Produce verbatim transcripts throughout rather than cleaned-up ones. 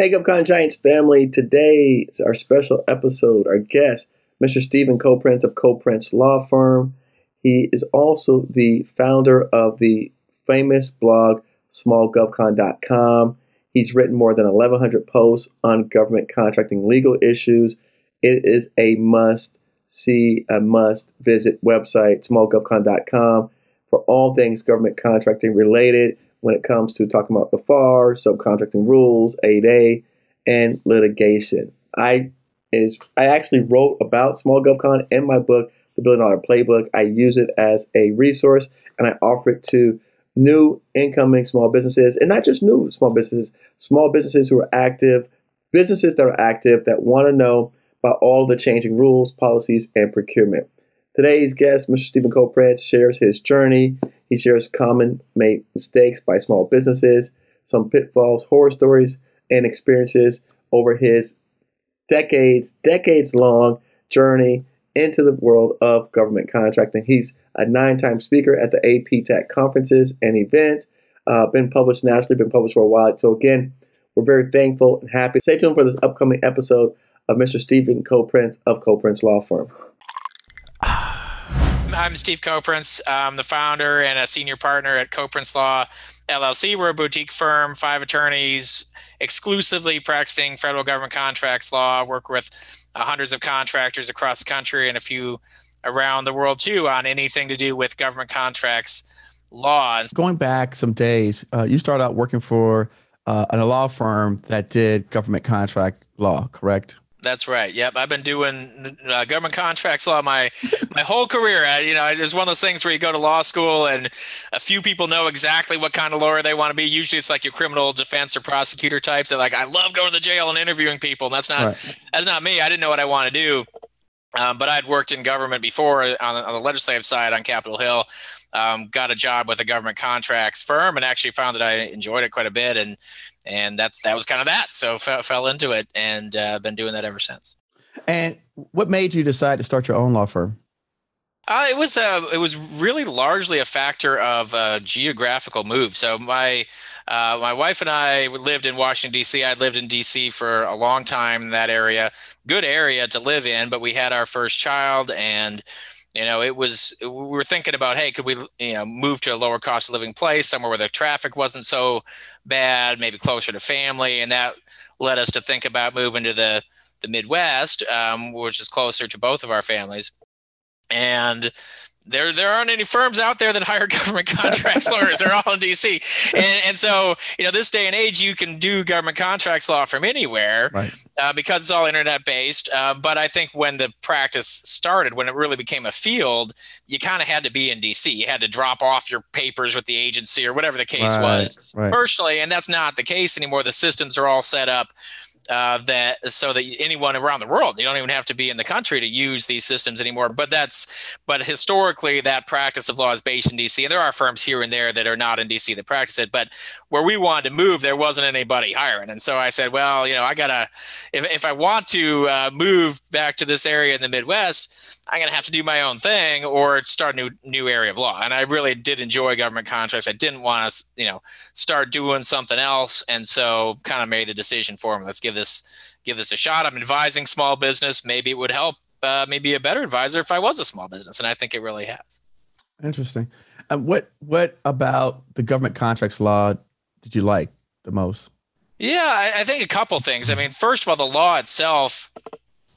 Hey, GovCon Giants family. Today is our special episode. Our guest, Mister Steven Koprince of Koprince Law Firm. He is also the founder of the famous blog, small gov con dot com. He's written more than eleven hundred posts on government contracting legal issues. It is a must-see, a must-visit website, small gov con dot com, for all things government contracting related. When it comes to talking about the F A R, subcontracting rules, eight A, and litigation. I is I actually wrote about SmallGovCon in my book, The Billion Dollar Playbook. I use it as a resource, and I offer it to new incoming small businesses, and not just new small businesses, small businesses who are active, businesses that are active that want to know about all the changing rules, policies, and procurement. Today's guest, Mister Steven Koprince, shares his journey. He shares common made mistakes by small businesses, some pitfalls, horror stories, and experiences over his decades, decades-long journey into the world of government contracting. He's a nine-time speaker at the A P T A C conferences and events, uh, been published nationally, been published for a while. So again, we're very thankful and happy. Stay tuned for this upcoming episode of Mister Steven Koprince of Koprince Law Firm. I'm Steve Koprince. I'm the founder and a senior partner at Koprince Law, L L C. We're a boutique firm, five attorneys, exclusively practicing federal government contracts law. I work with uh, hundreds of contractors across the country and a few around the world, too, on anything to do with government contracts law. Going back some days, uh, you started out working for uh, a law firm that did government contract law, correct? That's right. Yep. I've been doing uh, government contracts law my my whole career. I, you know, it's one of those things where you go to law school and a few people know exactly what kind of lawyer they want to be. Usually it's like your criminal defense or prosecutor types. They're like, I love going to jail and interviewing people. And that's not right. That's not me. I didn't know what I want to do. Um, but I'd worked in government before on, on the legislative side on Capitol Hill. Um, got a job with a government contracts firm and actually found that I enjoyed it quite a bit. And And that's that was kind of that. So f- fell into it and uh, been doing that ever since. And what made you decide to start your own law firm? Uh, it was uh, it was really largely a factor of uh, geographical move. So my uh, my wife and I lived in Washington, D C. I'd lived in D C for a long time in that area. Good area to live in. But we had our first child and. You know, it was, we were thinking about, hey, could we, you know, move to a lower cost of living place, somewhere where the traffic wasn't so bad, maybe closer to family. And that led us to think about moving to the, the Midwest, um, which is closer to both of our families. And there there aren't any firms out there that hire government contracts lawyers. They're all in D C. And, and so, you know, this day and age, you can do government contracts law from anywhere, right. uh, because it's all internet based. Uh, but I think when the practice started, when it really became a field, you kind of had to be in D C. You had to drop off your papers with the agency or whatever the case right. was right. personally. And that's not the case anymore. The systems are all set up. Uh, that so that anyone around the world, you don't even have to be in the country to use these systems anymore. But that's, but historically, that practice of law is based in D C. And there are firms here and there that are not in D C that practice it. But where we wanted to move, there wasn't anybody hiring. And so I said, well, you know, I gotta, if if I want to uh, move back to this area in the Midwest, I'm gonna have to do my own thing or start a new new area of law. And I really did enjoy government contracts. I didn't want to, you know, start doing something else. And so kind of made the decision for me. Let's give this. This, give this a shot. I'm advising small business. Maybe it would help uh, maybe a better advisor if I was a small business. And I think it really has. Interesting. And what, what about the government contracts law did you like the most? Yeah, I, I think a couple things. I mean, first of all, the law itself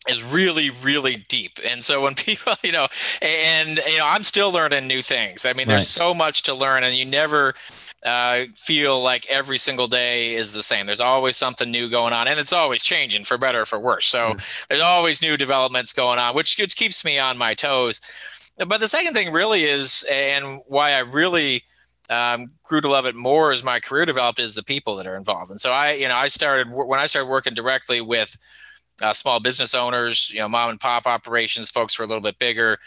is really, really deep. And so when people, you know, and, you know, I'm still learning new things. I mean, there's right. so much to learn and you never uh, feel like every single day is the same. There's always something new going on and it's always changing for better or for worse. So mm. there's always new developments going on, which, which keeps me on my toes. But the second thing really is, and why I really um, grew to love it more as my career developed is the people that are involved. And so I, you know, I started, when I started working directly with Uh, small business owners, you know, mom and pop operations, folks who are a little bit bigger,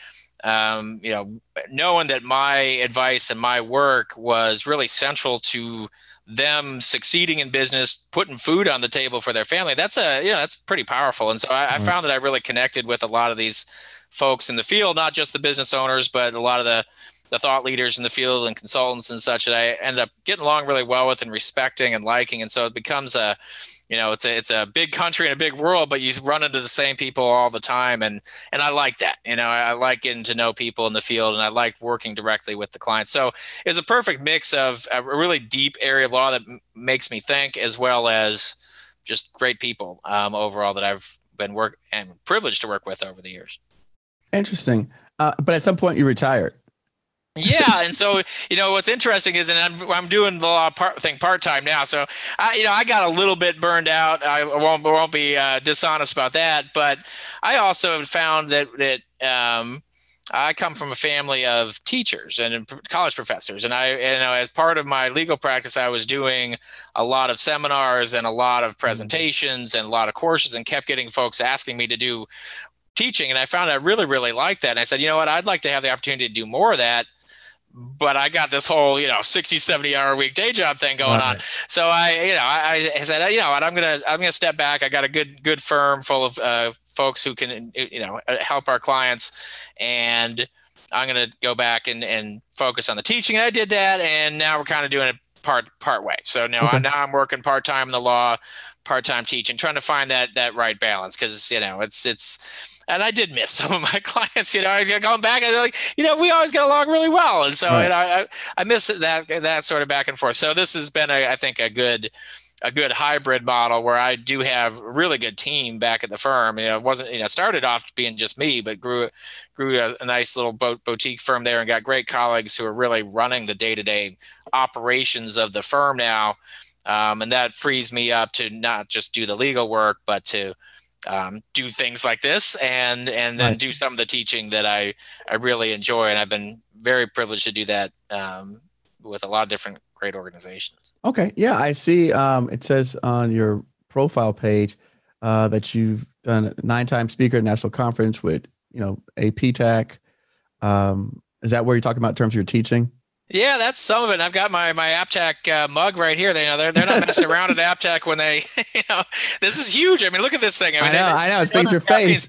um, you know, knowing that my advice and my work was really central to them succeeding in business, putting food on the table for their family. That's a, you know, that's pretty powerful. And so I, I found that I really connected with a lot of these folks in the field, not just the business owners, but a lot of the the thought leaders in the field and consultants and such that I ended up getting along really well with and respecting and liking. And so it becomes a, you know, it's a, it's a big country and a big world, but you run into the same people all the time. And, and I like that, you know, I, I like getting to know people in the field, and I like working directly with the clients. So it's a perfect mix of a really deep area of law that m- makes me think, as well as just great people um, overall that I've been work and privileged to work with over the years. Interesting. Uh, but at some point you retired. Yeah. And so, you know, what's interesting is, and I'm, I'm doing the law part, thing part-time now. So, I, you know, I got a little bit burned out. I won't, won't be uh, dishonest about that. But I also found that, that um, I come from a family of teachers and college professors. And I, you know, as part of my legal practice, I was doing a lot of seminars and a lot of presentations and a lot of courses, and kept getting folks asking me to do teaching. And I found I really, really liked that. And I said, you know what, I'd like to have the opportunity to do more of that. But I got this whole, you know, sixty, seventy hour a week day job thing going right on. So I, you know, I, I said, you know what, I'm going to, I'm going to step back. I got a good, good firm full of uh, folks who can, you know, help our clients, and I'm going to go back and, and focus on the teaching. And I did that. And now we're kind of doing it part, part way. So now, okay. I, now I'm working part-time in the law, part-time teaching, trying to find that, that right balance. Cause you know, it's, it's, and I did miss some of my clients, you know, I going back and like, you know, we always get along really well. And so, right. you know, I, I miss that, that sort of back and forth. So this has been, a, I think, a good, a good hybrid model where I do have a really good team back at the firm. You know, it wasn't, you know, started off being just me, but grew, grew a, a nice little bo- boutique firm there, and got great colleagues who are really running the day-to-day operations of the firm now. Um, and that frees me up to not just do the legal work, but to, Um, do things like this, and and then right. do some of the teaching that I, I really enjoy. And I've been very privileged to do that um, with a lot of different great organizations. Okay. Yeah, I see. Um, it says on your profile page uh, that you've done a nine-time speaker at national conference with, you know, A P TAC. Um, is that where you're talking about in terms of your teaching? Yeah, that's some of it. And I've got my my APTAC uh, mug right here. They you know they're they're not messing around at APTAC when they, you know, this is huge. I mean, look at this thing. I mean, I know, they, I know. It's things your face.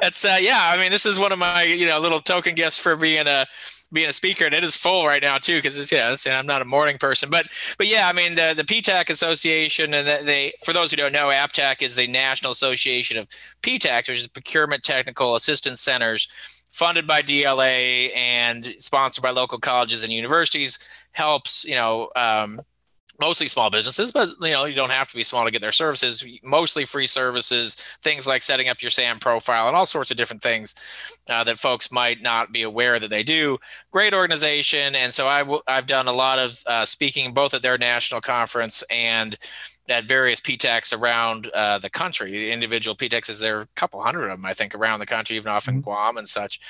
That's uh, yeah. I mean, this is one of my you know little token gifts for being a being a speaker, and it is full right now too, because it's yeah. It's, you know, I'm not a morning person, but but yeah, I mean the the P TAC Association, and they for those who don't know, APTAC is the National Association of P TACs, which is Procurement Technical Assistance Centers. Funded by D L A and sponsored by local colleges and universities, helps, you know, um, mostly small businesses, but, you know, you don't have to be small to get their services, mostly free services, things like setting up your SAM profile and all sorts of different things uh, that folks might not be aware that they do. Great organization. And so I w- I've done a lot of uh, speaking both at their national conference and at various P TACs around uh, the country. The individual P TACs, there are a couple hundred of them, I think, around the country, even off in Guam and such,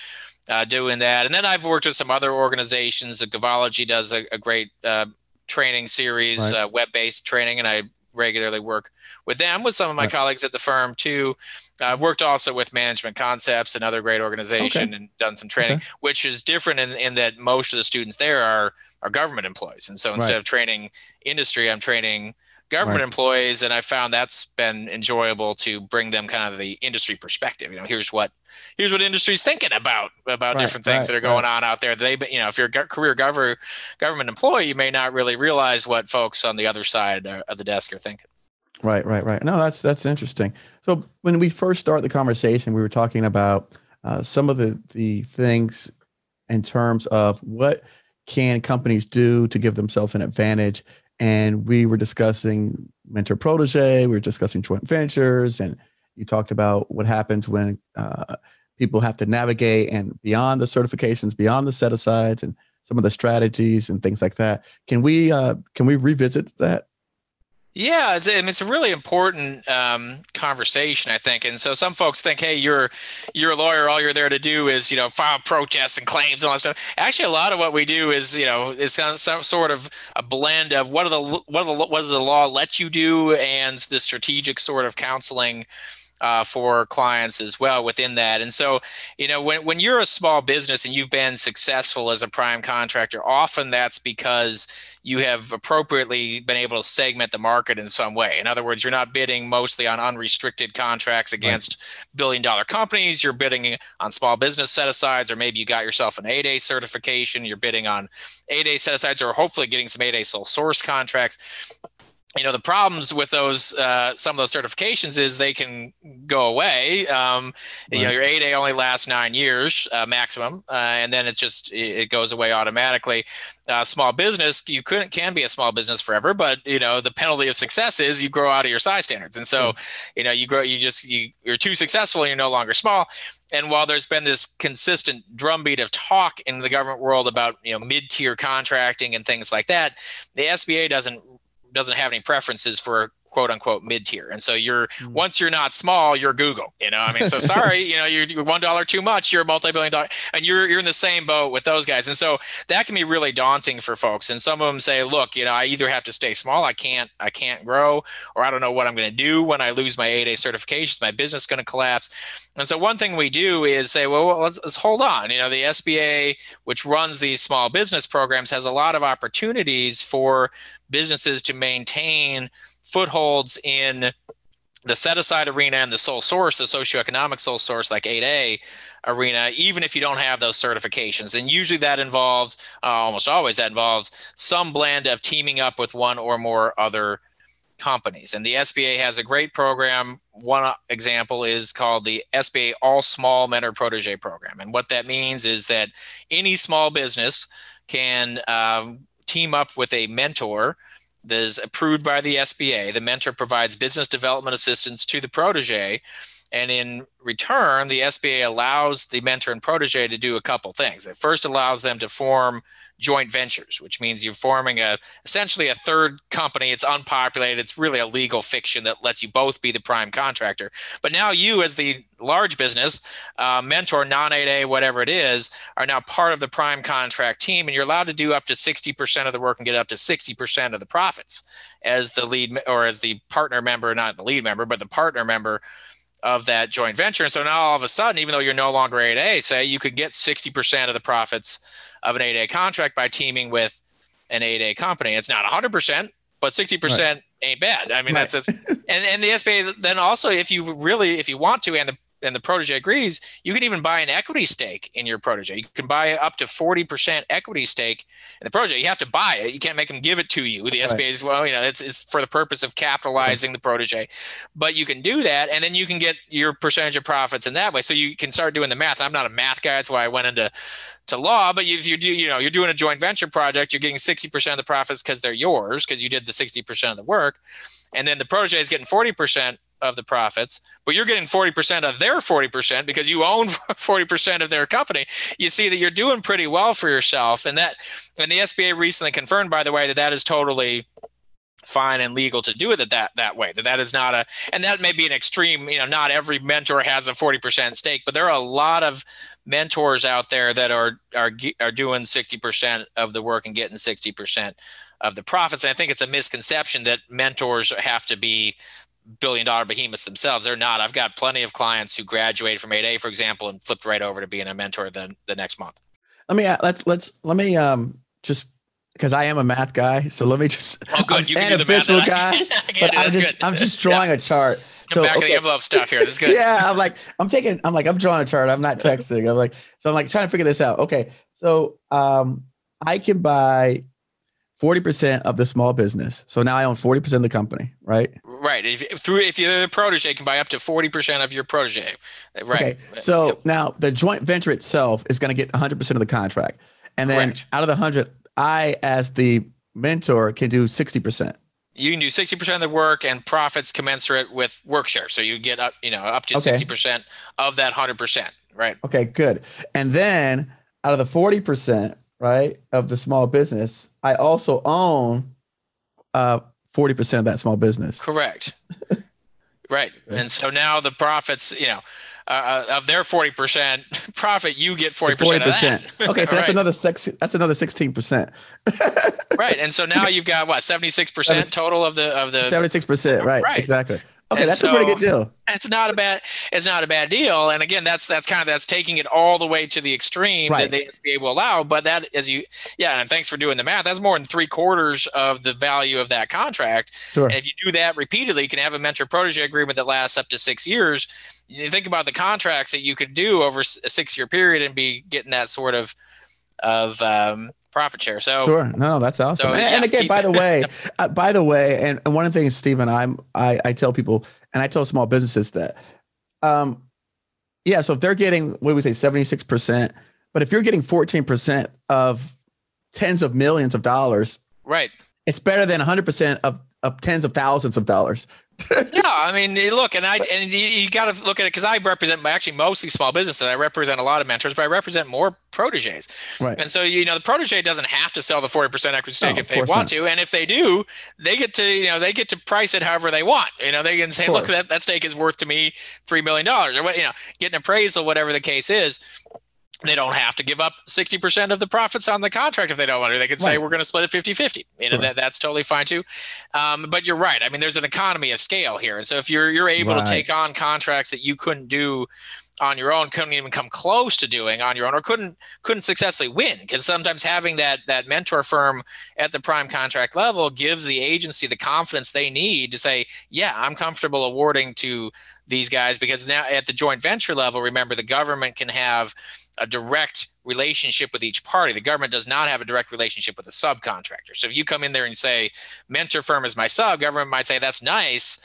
uh, doing that. And then I've worked with some other organizations. The Govology does a, a great uh, training series, right. uh, web-based training, and I regularly work with them, with some of my right. colleagues at the firm too. I've uh, worked also with Management Concepts, another great organization, okay. and done some training, okay. which is different in, in that most of the students there are, are government employees. And so instead right. of training industry, I'm training government right. employees, and I found that's been enjoyable to bring them kind of the industry perspective. You know, here's what here's what industry's thinking about about right, different things right, that are going right. on out there. They, you know, if you're a career gover, government employee, you may not really realize what folks on the other side of the desk are thinking. Right, right, right. No, that's that's interesting. So when we first started the conversation, we were talking about uh, some of the the things in terms of what can companies do to give themselves an advantage. And we were discussing mentor protege, we were discussing joint ventures, and you talked about what happens when uh, people have to navigate and beyond the certifications, beyond the set asides, and some of the strategies and things like that. Can we uh, can we revisit that? Yeah, it's, and it's a really important um, conversation, I think. And so some folks think, hey, you're you're a lawyer. All you're there to do is, you know, file protests and claims and all that stuff. Actually, a lot of what we do is, you know, it's kind of some sort of a blend of what are the what are the what does the law let you do and the strategic sort of counseling uh, for clients as well within that. And so, you know, when, when you're a small business and you've been successful as a prime contractor, often that's because you have appropriately been able to segment the market in some way. In other words, you're not bidding mostly on unrestricted contracts against right. billion dollar companies. You're bidding on small business set-asides, or maybe you got yourself an eight A certification. You're bidding on eight A set-asides, or hopefully getting some eight A sole source contracts. You know, the problems with those, uh, some of those certifications is they can go away. Um, right. You know, your eight A only lasts nine years uh, maximum, uh, and then it's just, it goes away automatically. Uh, small business, you couldn't can be a small business forever, but you know, the penalty of success is you grow out of your size standards. And so, mm. you know, you grow, you just, you, you're too successful and you're no longer small. And while there's been this consistent drumbeat of talk in the government world about, you know, mid-tier contracting and things like that, the S B A doesn't doesn't have any preferences for quote unquote mid-tier. And so you're, once you're not small, you're Google, you know, I mean, so sorry, you know, you're one dollar too much, you're a multi-billion dollar, and you're, you're in the same boat with those guys. And so that can be really daunting for folks. And some of them say, look, you know, I either have to stay small, I can't, I can't grow, or I don't know what I'm going to do when I lose my eight A certifications, my business is going to collapse. And so one thing we do is say, well, let's, let's hold on. You know, the S B A, which runs these small business programs, has a lot of opportunities for businesses to maintain footholds in the set-aside arena and the sole source, the socioeconomic sole source like eight A arena, even if you don't have those certifications. And usually that involves, uh, almost always that involves some blend of teaming up with one or more other companies. And the S B A has a great program. One example is called the S B A All Small Mentor Protege Program. And what that means is that any small business can um, team up with a mentor that is approved by the S B A. The mentor provides business development assistance to the protege. And in return, the S B A allows the mentor and protege to do a couple things. It first allows them to form joint ventures, which means you're forming a essentially a third company. It's unpopulated. It's really a legal fiction that lets you both be the prime contractor. But now you, as the large business, uh, mentor, non eight A, whatever it is, are now part of the prime contract team, and you're allowed to do up to sixty percent of the work and get up to sixty percent of the profits as the lead, or as the partner member, not the lead member, but the partner member of that joint venture. And so now all of a sudden, even though you're no longer eight A, say you could get sixty percent of the profits of an eight A contract by teaming with an eight A company. It's not one hundred percent, but sixty percent right. ain't bad. I mean, right. that's, a, and, and the S B A then also, if you really, if you want to, and the, and the protege agrees, you can even buy an equity stake in your protege. You can buy up to forty percent equity stake in the protege. You have to buy it. You can't make them give it to you. The right. S B A is, well, you know, it's, it's for the purpose of capitalizing right. the protege, but you can do that. And then you can get your percentage of profits in that way. So you can start doing the math. I'm not a math guy. That's why I went into to law, but if you do, you know, you're doing a joint venture project, you're getting sixty percent of the profits because they're yours, because you did the sixty percent of the work. And then the protege is getting forty percent of the profits, but you're getting forty percent of their forty percent because you own forty percent of their company. You see that you're doing pretty well for yourself. And that, and the S B A recently confirmed, by the way, that that is totally fine and legal to do it that, that, that way, that that is not a, and that may be an extreme, you know, not every mentor has a forty percent stake, but there are a lot of mentors out there that are, are, are doing sixty percent of the work and getting sixty percent of the profits. And I think it's a misconception that mentors have to be billion dollar behemoths themselves. They're not. I've got plenty of clients who graduated from eight A, for example, and flipped right over to being a mentor the, the next month. Let me, let's, let's, let me um, just, because I am a math guy. So let me just, oh, good. I'm you can an do the math guy, I, I but I'm just, I'm just drawing yeah. a chart. Come so, back okay. of the envelope stuff here. This is good. yeah. I'm like, I'm taking, I'm like, I'm drawing a chart. I'm not texting. I'm like, so I'm like trying to figure this out. Okay. So um, I can buy forty percent of the small business. So now I own forty percent of the company, right? Right. If, through, if you're the protege, you can buy up to forty percent of your protege. Right. Okay. So yep. now the joint venture itself is going to get one hundred percent of the contract. And then Correct. out of the one hundred, I, as the mentor, can do sixty percent. You can do sixty percent of the work and profits commensurate with work share. So you get up, you know, up to okay. sixty percent of that one hundred percent. Right. Okay, good. And then out of the forty percent, right, of the small business, I also own uh, forty percent of that small business. Correct. Right. And so now the profits, you know, uh, of their forty percent profit, you get forty percent of that. Okay. So that's right. another six, that's another sixteen percent. Right. And so now you've got what, seventy-six percent total of the, of the seventy-six percent. Right. Right. Exactly. Okay, and that's so, a pretty good deal. It's not a bad. It's not a bad deal. And again, that's that's kind of that's taking it all the way to the extreme right. that the S B A will allow. But that, as you, yeah, and thanks for doing the math. That's more than three quarters of the value of that contract. Sure. And if you do that repeatedly, you can have a mentor-protege agreement that lasts up to six years. You think about the contracts that you could do over a six-year period and be getting that sort of of. Um, profit share. So sure. No, that's awesome. So, and, yeah, and again, keep, by the way, uh, by the way, and, and one of the things, Steven, I'm, I, I tell people and I tell small businesses that, um, yeah. So if they're getting, what do we say? seventy-six percent, but if you're getting fourteen percent of tens of millions of dollars, right. It's better than a hundred percent of, of tens of thousands of dollars. No, I mean, look, and I and you, you got to look at it because I represent actually mostly small businesses. I represent a lot of mentors, but I represent more proteges. Right. And so, you know, the protege doesn't have to sell the forty percent equity stake no, if they want not. to. And if they do, they get to, you know, they get to price it however they want. You know, they can say, look, that, that stake is worth to me three million dollars or what, you know, get an appraisal, whatever the case is. They don't have to give up sixty percent of the profits on the contract if they don't want to. They could say, right. we're going to split it fifty fifty. You know, sure. that, that's totally fine too. Um, but you're right. I mean, there's an economy of scale here. And so if you're you're able right. to take on contracts that you couldn't do on your own, couldn't even come close to doing on your own, or couldn't couldn't successfully win, because sometimes having that that mentor firm at the prime contract level gives the agency the confidence they need to say, yeah, I'm comfortable awarding to these guys, because now at the joint venture level, remember, the government can have a direct relationship with each party. The government does not have a direct relationship with a subcontractor. So if you come in there and say, mentor firm is my sub, government might say, that's nice,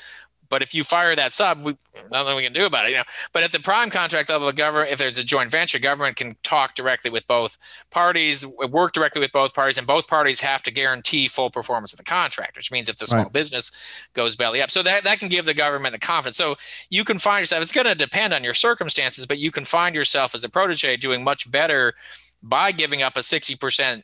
but if you fire that sub, we, nothing we can do about it. You know. But at the prime contract level, the government, if there's a joint venture, government can talk directly with both parties, work directly with both parties, and both parties have to guarantee full performance of the contract, which means if the small right. business goes belly up. So that, that can give the government the confidence. So you can find yourself, it's going to depend on your circumstances, but you can find yourself as a protege doing much better by giving up a sixty percent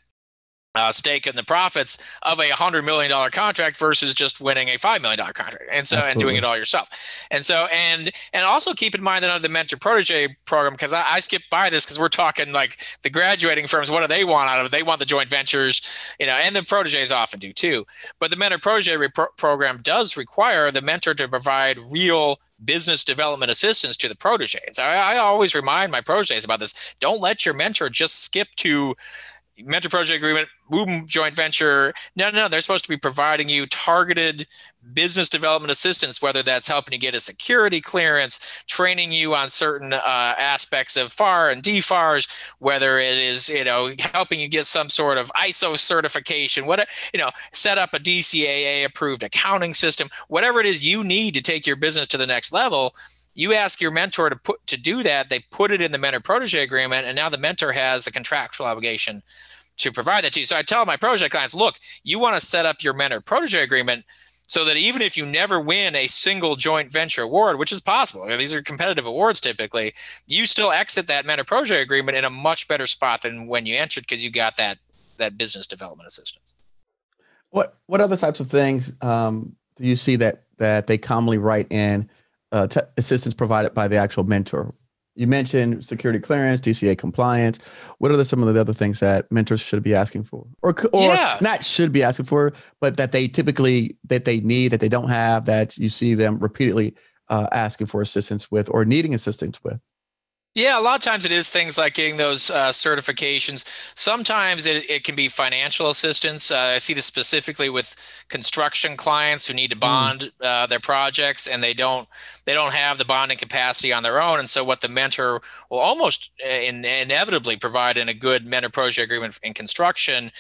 Uh, stake in the profits of a one hundred million dollars contract versus just winning a five million dollars contract, and so Absolutely. and doing it all yourself. And so, and and also keep in mind that under the mentor protege program, because I, I skipped by this because we're talking like the graduating firms, what do they want out of it? They want the joint ventures, you know, and the proteges often do too. But the mentor protege repro- program does require the mentor to provide real business development assistance to the proteges. I, I always remind my proteges about this. Don't let your mentor just skip to mentor protege agreement, boom, joint venture. No, no, they're supposed to be providing you targeted business development assistance, whether that's helping you get a security clearance, training you on certain uh, aspects of F A R and D F A R S, whether it is, you know, helping you get some sort of I S O certification, what, you know, set up a D C A A approved accounting system, whatever it is you need to take your business to the next level. You ask your mentor to put to do that, they put it in the mentor-protege agreement, and now the mentor has a contractual obligation to provide that to you. So I tell my protege clients, look, you want to set up your mentor-protege agreement so that even if you never win a single joint venture award, which is possible, these are competitive awards typically, you still exit that mentor-protege agreement in a much better spot than when you entered because you got that that business development assistance. What what other types of things um, do you see that that they commonly write in? Uh, t- assistance provided by the actual mentor? You mentioned security clearance, D C A compliance. What are the, some of the other things that mentors should be asking for, or or yeah. not should be asking for, but that they typically that they need that they don't have, that you see them repeatedly uh, asking for assistance with or needing assistance with? Yeah, a lot of times it is things like getting those uh, certifications. Sometimes it, it can be financial assistance. Uh, I see this specifically with construction clients who need to bond mm. uh, their projects, and they don't they don't have the bonding capacity on their own. And so what the mentor will almost in, inevitably provide in a good mentor-protege agreement in construction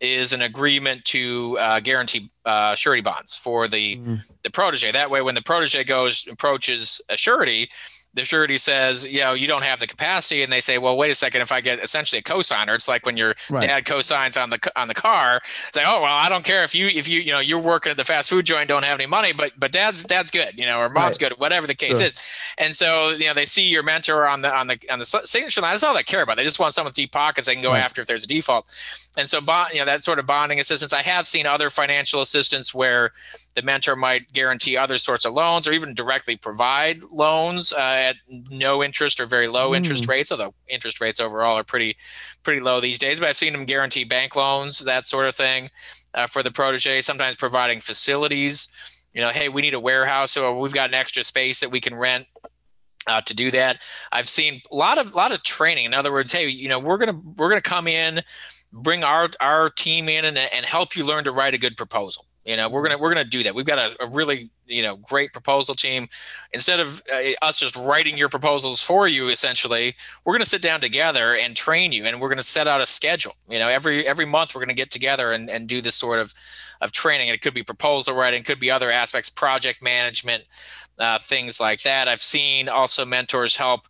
is an agreement to uh, guarantee uh, surety bonds for the, mm. the protege. That way, when the protege goes approaches a surety, the surety says, you know, you don't have the capacity. And they say, well, wait a second, if I get essentially a cosigner, it's like when your right. dad cosigns on the on the car, say, like, oh, well, I don't care if you, if you, you know, you're working at the fast food joint, don't have any money, but but dad's dad's good, you know, or mom's right. good, whatever the case sure. is. And so, you know, they see your mentor on the, on the, on the signature line. That's all they care about. They just want someone with deep pockets they can go right. after if there's a default. And so, bond, you know, that sort of bonding assistance. I have seen other financial assistance where the mentor might guarantee other sorts of loans or even directly provide loans uh, at no interest or very low interest mm. rates, although interest rates overall are pretty pretty low these days. But I've seen them guarantee bank loans, that sort of thing uh, for the protege, sometimes providing facilities. you know, hey, we need a warehouse, so we've got an extra space that we can rent uh, to do that. I've seen a lot of lot of training. In other words, hey, you know, we're gonna we're gonna come in, bring our our team in, and and help you learn to write a good proposal. You know, we're gonna we're gonna do that. We've got a, a really you know great proposal team. Instead of uh, us just writing your proposals for you, essentially, we're gonna sit down together and train you, and we're gonna set out a schedule. You know, every every month we're gonna get together and and do this sort of of training. And it could be proposal writing, could be other aspects, project management, uh, things like that. I've seen also mentors help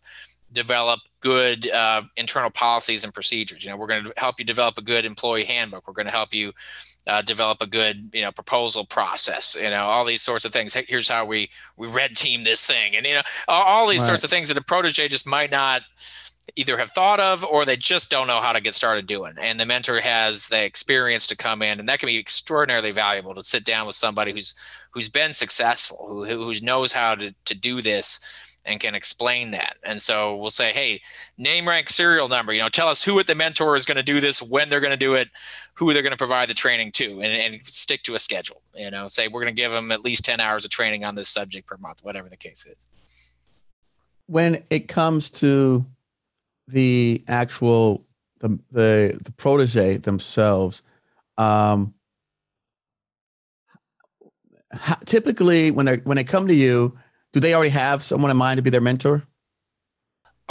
develop good uh, internal policies and procedures. You know, we're going to help you develop a good employee handbook. We're going to help you uh, develop a good, you know, proposal process. You know, all these sorts of things. Here's how we we red team this thing, and you know, all these right. sorts of things that a protege just might not either have thought of, or they just don't know how to get started doing. And the mentor has the experience to come in, and that can be extraordinarily valuable to sit down with somebody who's who's been successful, who who knows how to to do this, and can explain that. And so we'll say, hey, name, rank, serial number, you know, tell us who at the mentor is going to do this, when they're going to do it, who they're going to provide the training to, and, and stick to a schedule, you know, say we're going to give them at least ten hours of training on this subject per month, whatever the case is. When it comes to the actual, the, the, the protege themselves, um, how, typically when they when they come to you, do they already have someone in mind to be their mentor?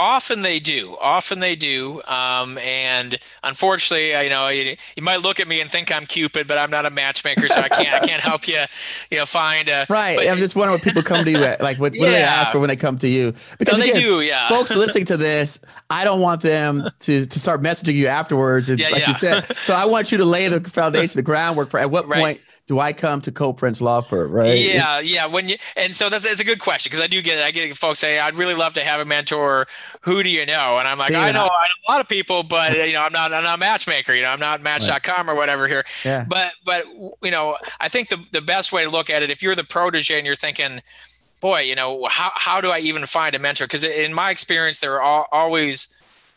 Often they do. Often they do. Um, and unfortunately, you know, you, you might look at me and think I'm Cupid, but I'm not a matchmaker, so I can't I can't help you, you know, find a right. But, I'm just wondering what people come to you at, like what, yeah. what do they ask for when they come to you? Because no, again, they do, yeah. folks listening to this, I don't want them to to start messaging you afterwards. And yeah, like yeah. you said, so I want you to lay the foundation, the groundwork for at what right. point do I come to Koprince Law Firm, right? Yeah, yeah. When you and so that's it's a good question, because I do get it. I get folks say, I'd really love to have a mentor. Who do you know? And I'm like, Steven, I know I, I know a lot of people, but you know, I'm not I'm not a matchmaker. You know, I'm not match dot com right. or whatever here. Yeah. But but you know, I think the the best way to look at it, if you're the protege and you're thinking, boy, you know, how how do I even find a mentor? Because in my experience, there are all, always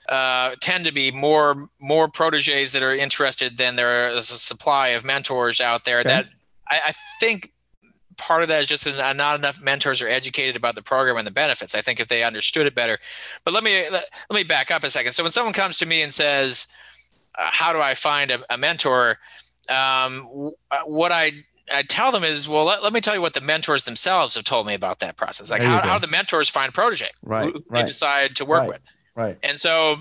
uh, tend to be more more proteges that are interested than there is a supply of mentors out there. Okay. That I, I think part of that is just that not enough mentors are educated about the program and the benefits. I think if they understood it better, but let me let, let me back up a second. So when someone comes to me and says, uh, "How do I find a, a mentor?" Um, what I I tell them is, well, let, let me tell you what the mentors themselves have told me about that process. Like how, how the mentors find protege, right, who right. they decide to work right. with. Right. And so,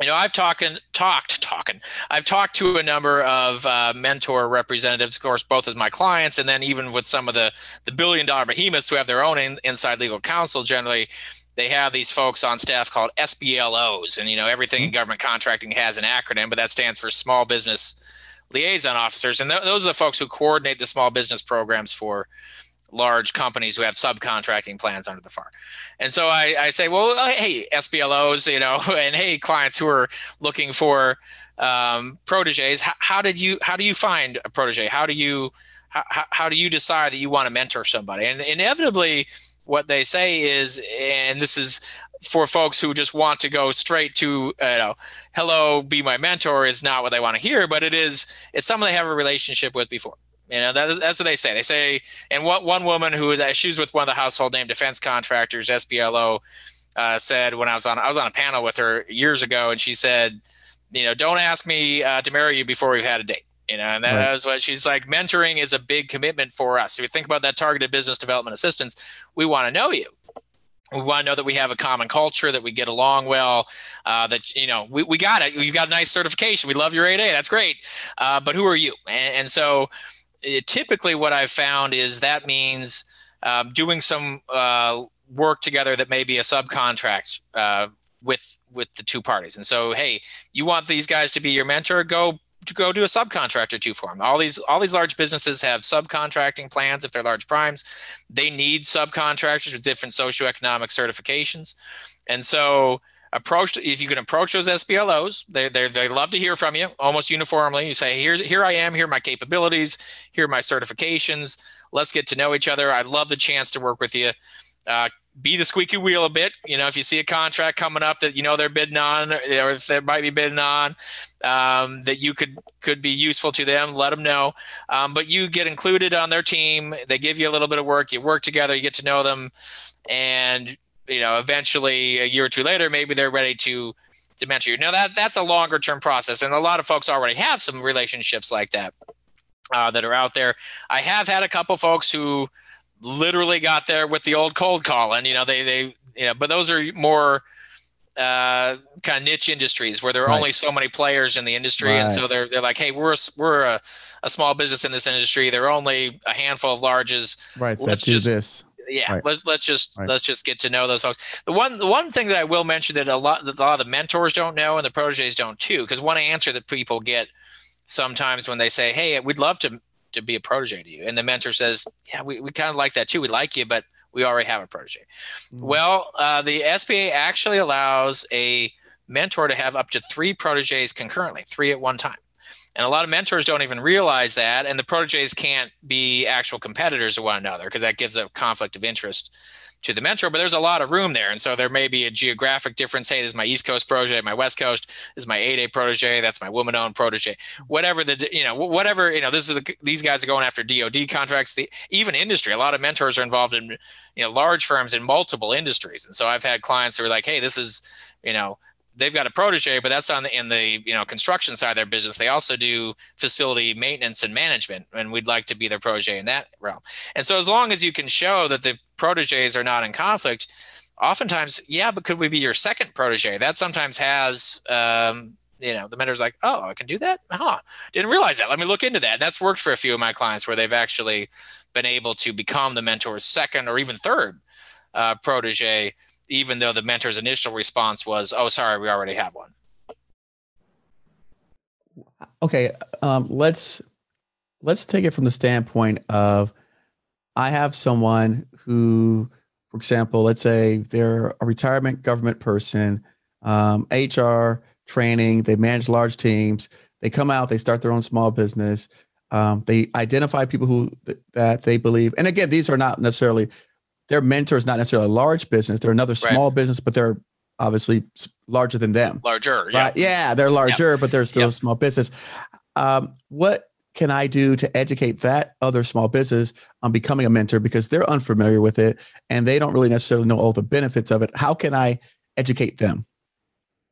you know, I've talked talked talking. I've talked to a number of uh, mentor representatives, of course, both as my clients, and then even with some of the the billion dollar behemoths who have their own in, inside legal counsel. Generally, they have these folks on staff called S B L Os, and you know, everything mm-hmm. in government contracting has an acronym, but that stands for Small Business Liaison Officers, and th- those are the folks who coordinate the small business programs for large companies who have subcontracting plans under the F A R. And so I, I say, well, hey, S B L Os, you know, and hey, clients who are looking for um, proteges, how, how did you, how do you find a protege? How do you, how, how do you decide that you want to mentor somebody? And inevitably what they say is, and this is for folks who just want to go straight to, you know, hello, be my mentor is not what they want to hear, but it is, it's someone they have a relationship with before. You know, that is, that's what they say. They say, and what one woman who is she was with one of the household name defense contractors, S B L O, uh, said when I was on I was on a panel with her years ago, and she said, you know, don't ask me uh, to marry you before we've had a date. You know, and that, right. that was what she's like. Mentoring is a big commitment for us. If you think about that targeted business development assistance, we want to know you. We want to know that we have a common culture, that we get along well, uh, that, you know, we, we got it. You've got a nice certification. We love your eight A. That's great. Uh, but who are you? And, and so It, typically what I've found is that means um, doing some uh, work together that may be a subcontract uh, with with the two parties. And so, hey, you want these guys to be your mentor? Go to go do a subcontract or two for them. All these all these large businesses have subcontracting plans if they're large primes. They need subcontractors with different socioeconomic certifications. And so approach, if you can approach those S B L Os, they they they love to hear from you almost uniformly. You say, here's here I am, here are my capabilities, here are my certifications. Let's get to know each other. I'd love the chance to work with you. uh, be the squeaky wheel a bit. You know, if you see a contract coming up that you know they're bidding on, or if they might be bidding on, um, that you could could be useful to them, let them know. Um, but you get included on their team. They give you a little bit of work. You work together. You get to know them, and you know, eventually a year or two later, maybe they're ready to to mentor you. Now that that's a longer term process, and a lot of folks already have some relationships like that uh, that are out there. I have had a couple folks who literally got there with the old cold calling, you know, they, they, you know, but those are more uh, kind of niche industries where there are right. only so many players in the industry. Right. And so they're, they're like, hey, we're, a, we're a, a small business in this industry. There are only a handful of larges. Right. Let's just, this. Yeah. Right. Let's, let's just, right. let's just get to know those folks. The one, the one thing that I will mention that a lot, that a lot of the mentors don't know and the proteges don't too, because one answer that people get sometimes when they say, hey, we'd love to, to be a protege to you. And the mentor says, yeah, we, we kind of like that too. We like you, but we already have a protege. Mm-hmm. Well, uh, the S B A actually allows a mentor to have up to three proteges concurrently, three at one time. And a lot of mentors don't even realize that. And the proteges can't be actual competitors to one another because that gives a conflict of interest to the mentor, but there's a lot of room there. And so there may be a geographic difference. Hey, this is my East Coast protege, my West Coast, this is my eight A protege, that's my woman-owned protege, whatever the, you know, whatever, you know, this is the, these guys are going after D O D contracts, the, even industry. A lot of mentors are involved in, you know, large firms in multiple industries. And so I've had clients who are like, hey, this is, you know, they've got a protege, but that's on the, in the, you know, construction side of their business. They also do facility maintenance and management, and we'd like to be their protege in that realm. And so as long as you can show that the proteges are not in conflict, oftentimes, yeah, but could we be your second protege? That sometimes has, um, you know, the mentor's like, oh, I can do that? Huh, didn't realize that. Let me look into that. And that's worked for a few of my clients where they've actually been able to become the mentor's second or even third uh, protege, even though the mentor's initial response was, oh, sorry, we already have one. Okay, um, let's let's take it from the standpoint of I have someone who, for example, let's say they're a retirement government person, um, H R training, they manage large teams, they come out, they start their own small business, um, they identify people who th- that they believe. And again, these are not necessarily, their mentor is not necessarily a large business. They're another small right. business, but they're obviously larger than them. Larger, yeah. Right? Yeah, they're larger, yep. but they're still yep. a small business. Um, what can I do to educate that other small business on becoming a mentor? Because they're unfamiliar with it and they don't really necessarily know all the benefits of it. How can I educate them?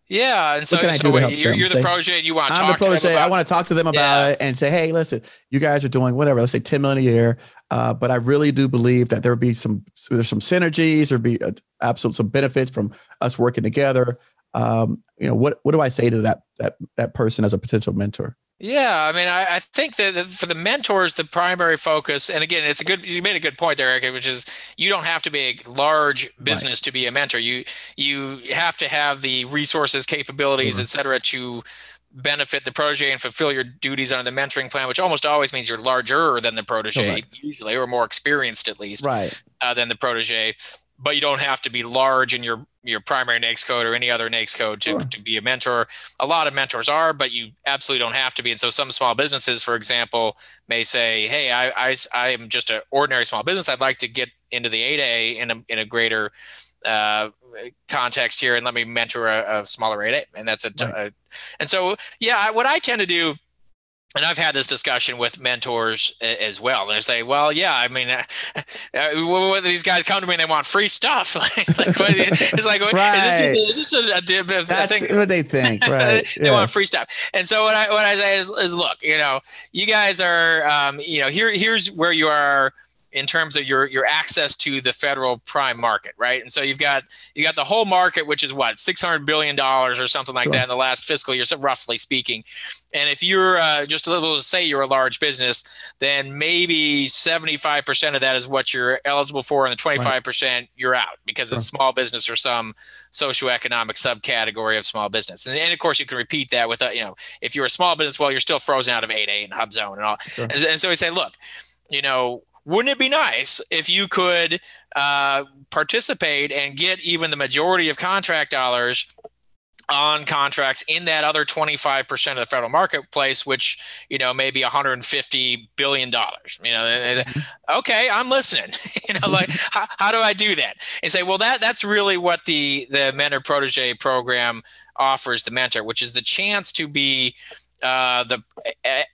Yeah. And so, so wait, you're, you're the protege, you want to talk to them about it. I want to talk to them about yeah. it and say, hey, listen, you guys are doing whatever, let's say ten million a year. Uh, but I really do believe that there'd be some, so there's some synergies, there'd be uh, absolute some benefits from us working together. Um, you know, what, what do I say to that, that, that person as a potential mentor? Yeah. I mean, I, I think that for the mentors, the primary focus, and again, it's a good, you made a good point there, Eric, which is you don't have to be a large business right. to be a mentor. You, you have to have the resources, capabilities, mm-hmm. et cetera, to benefit the protege and fulfill your duties under the mentoring plan, which almost always means you're larger than the protege, right. usually, or more experienced at least right. uh, than the protege. But you don't have to be large in your, your primary NAICS code or any other NAICS code to, sure. to be a mentor. A lot of mentors are, but you absolutely don't have to be. And so some small businesses, for example, may say, hey, I, I, I am just an ordinary small business. I'd like to get into the eight A in a, in a greater uh, context here, and let me mentor a, a smaller eight A. And that's a, right. a and so, yeah, I, what I tend to do, and I've had this discussion with mentors as well. They say, well, yeah, I mean, uh, uh, these guys come to me and they want free stuff. Like, like, it's like, right. is this just a, is this a, a, a That's thing? What they think, right? They yeah. want free stuff. And so what I, what I say is, is look, you know, you guys are, um, you know, here, here's where you are in terms of your, your access to the federal prime market, right? And so you've got you got the whole market, which is what, six hundred billion dollars or something like sure. that in the last fiscal year, so roughly speaking. And if you're uh, just a little, say you're a large business, then maybe seventy-five percent of that is what you're eligible for, and the twenty-five percent right. you're out because sure. it's small business or some socioeconomic subcategory of small business. And, and of course, you can repeat that with, uh, you know, if you're a small business, well, you're still frozen out of eight A and HUBZone and all. Sure. And, and so we say, look, you know, wouldn't it be nice if you could uh, participate and get even the majority of contract dollars on contracts in that other twenty-five percent of the federal marketplace, which, you know, maybe one hundred fifty billion dollars, you know, okay, I'm listening, you know, like how, how do I do that? And say, well, that that's really what the, the mentor protege program offers the mentor, which is the chance to be uh, the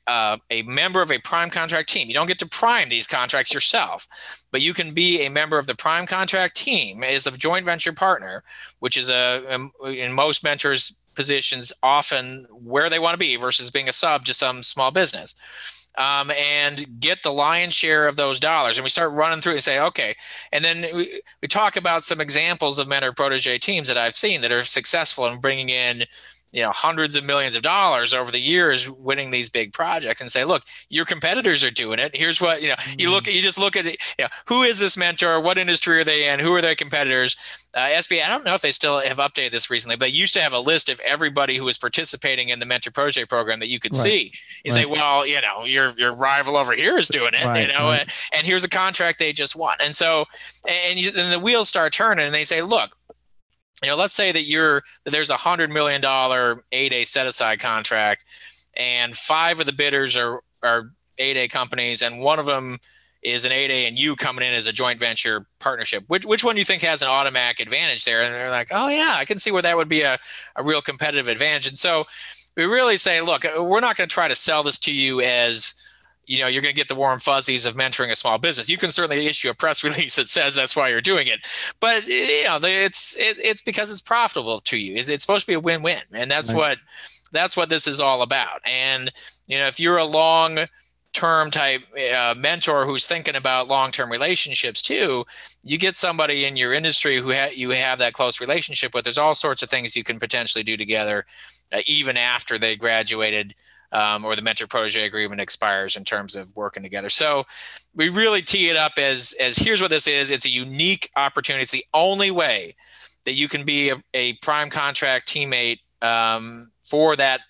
uh, a member of a prime contract team. You don't get to prime these contracts yourself, but you can be a member of the prime contract team as a joint venture partner, which is a, a in most mentors positions often where they want to be versus being a sub to some small business, um, and get the lion's share of those dollars. And we start running through and say, okay, and then we, we talk about some examples of mentor protege teams that I've seen that are successful in bringing in, you know, hundreds of millions of dollars over the years winning these big projects, and say, look, your competitors are doing it. Here's what, you know, you look at, you just look at it, you know, who is this mentor? What industry are they in? Who are their competitors? Uh, S B A, I don't know if they still have updated this recently, but they used to have a list of everybody who was participating in the mentor protege program that you could right. see. You right. say, well, you know, your, your rival over here is doing it, right, you know, right. and, and here's a contract they just won. And so, and you, then the wheels start turning and they say, look, you know, let's say that you're that there's a hundred million dollar eight A set aside contract, and five of the bidders are are eight A companies, and one of them is an eight A and you coming in as a joint venture partnership. Which which one do you think has an automatic advantage there? And they're like, oh yeah, I can see where that would be a, a real competitive advantage. And so we really say, look, we're not going to try to sell this to you as, you know, you're going to get the warm fuzzies of mentoring a small business. You can certainly issue a press release that says that's why you're doing it, but you know, it's it, it's because it's profitable to you. It's, it's supposed to be a win-win, and that's right. what that's what this is all about. And you know, if you're a long-term type uh, mentor who's thinking about long-term relationships too, you get somebody in your industry who ha- you have that close relationship with. There's all sorts of things you can potentially do together, uh, even after they graduated. Um, or the mentor protege agreement expires in terms of working together. So we really tee it up as, as here's what this is. It's a unique opportunity. It's the only way that you can be a, a prime contract teammate um, for that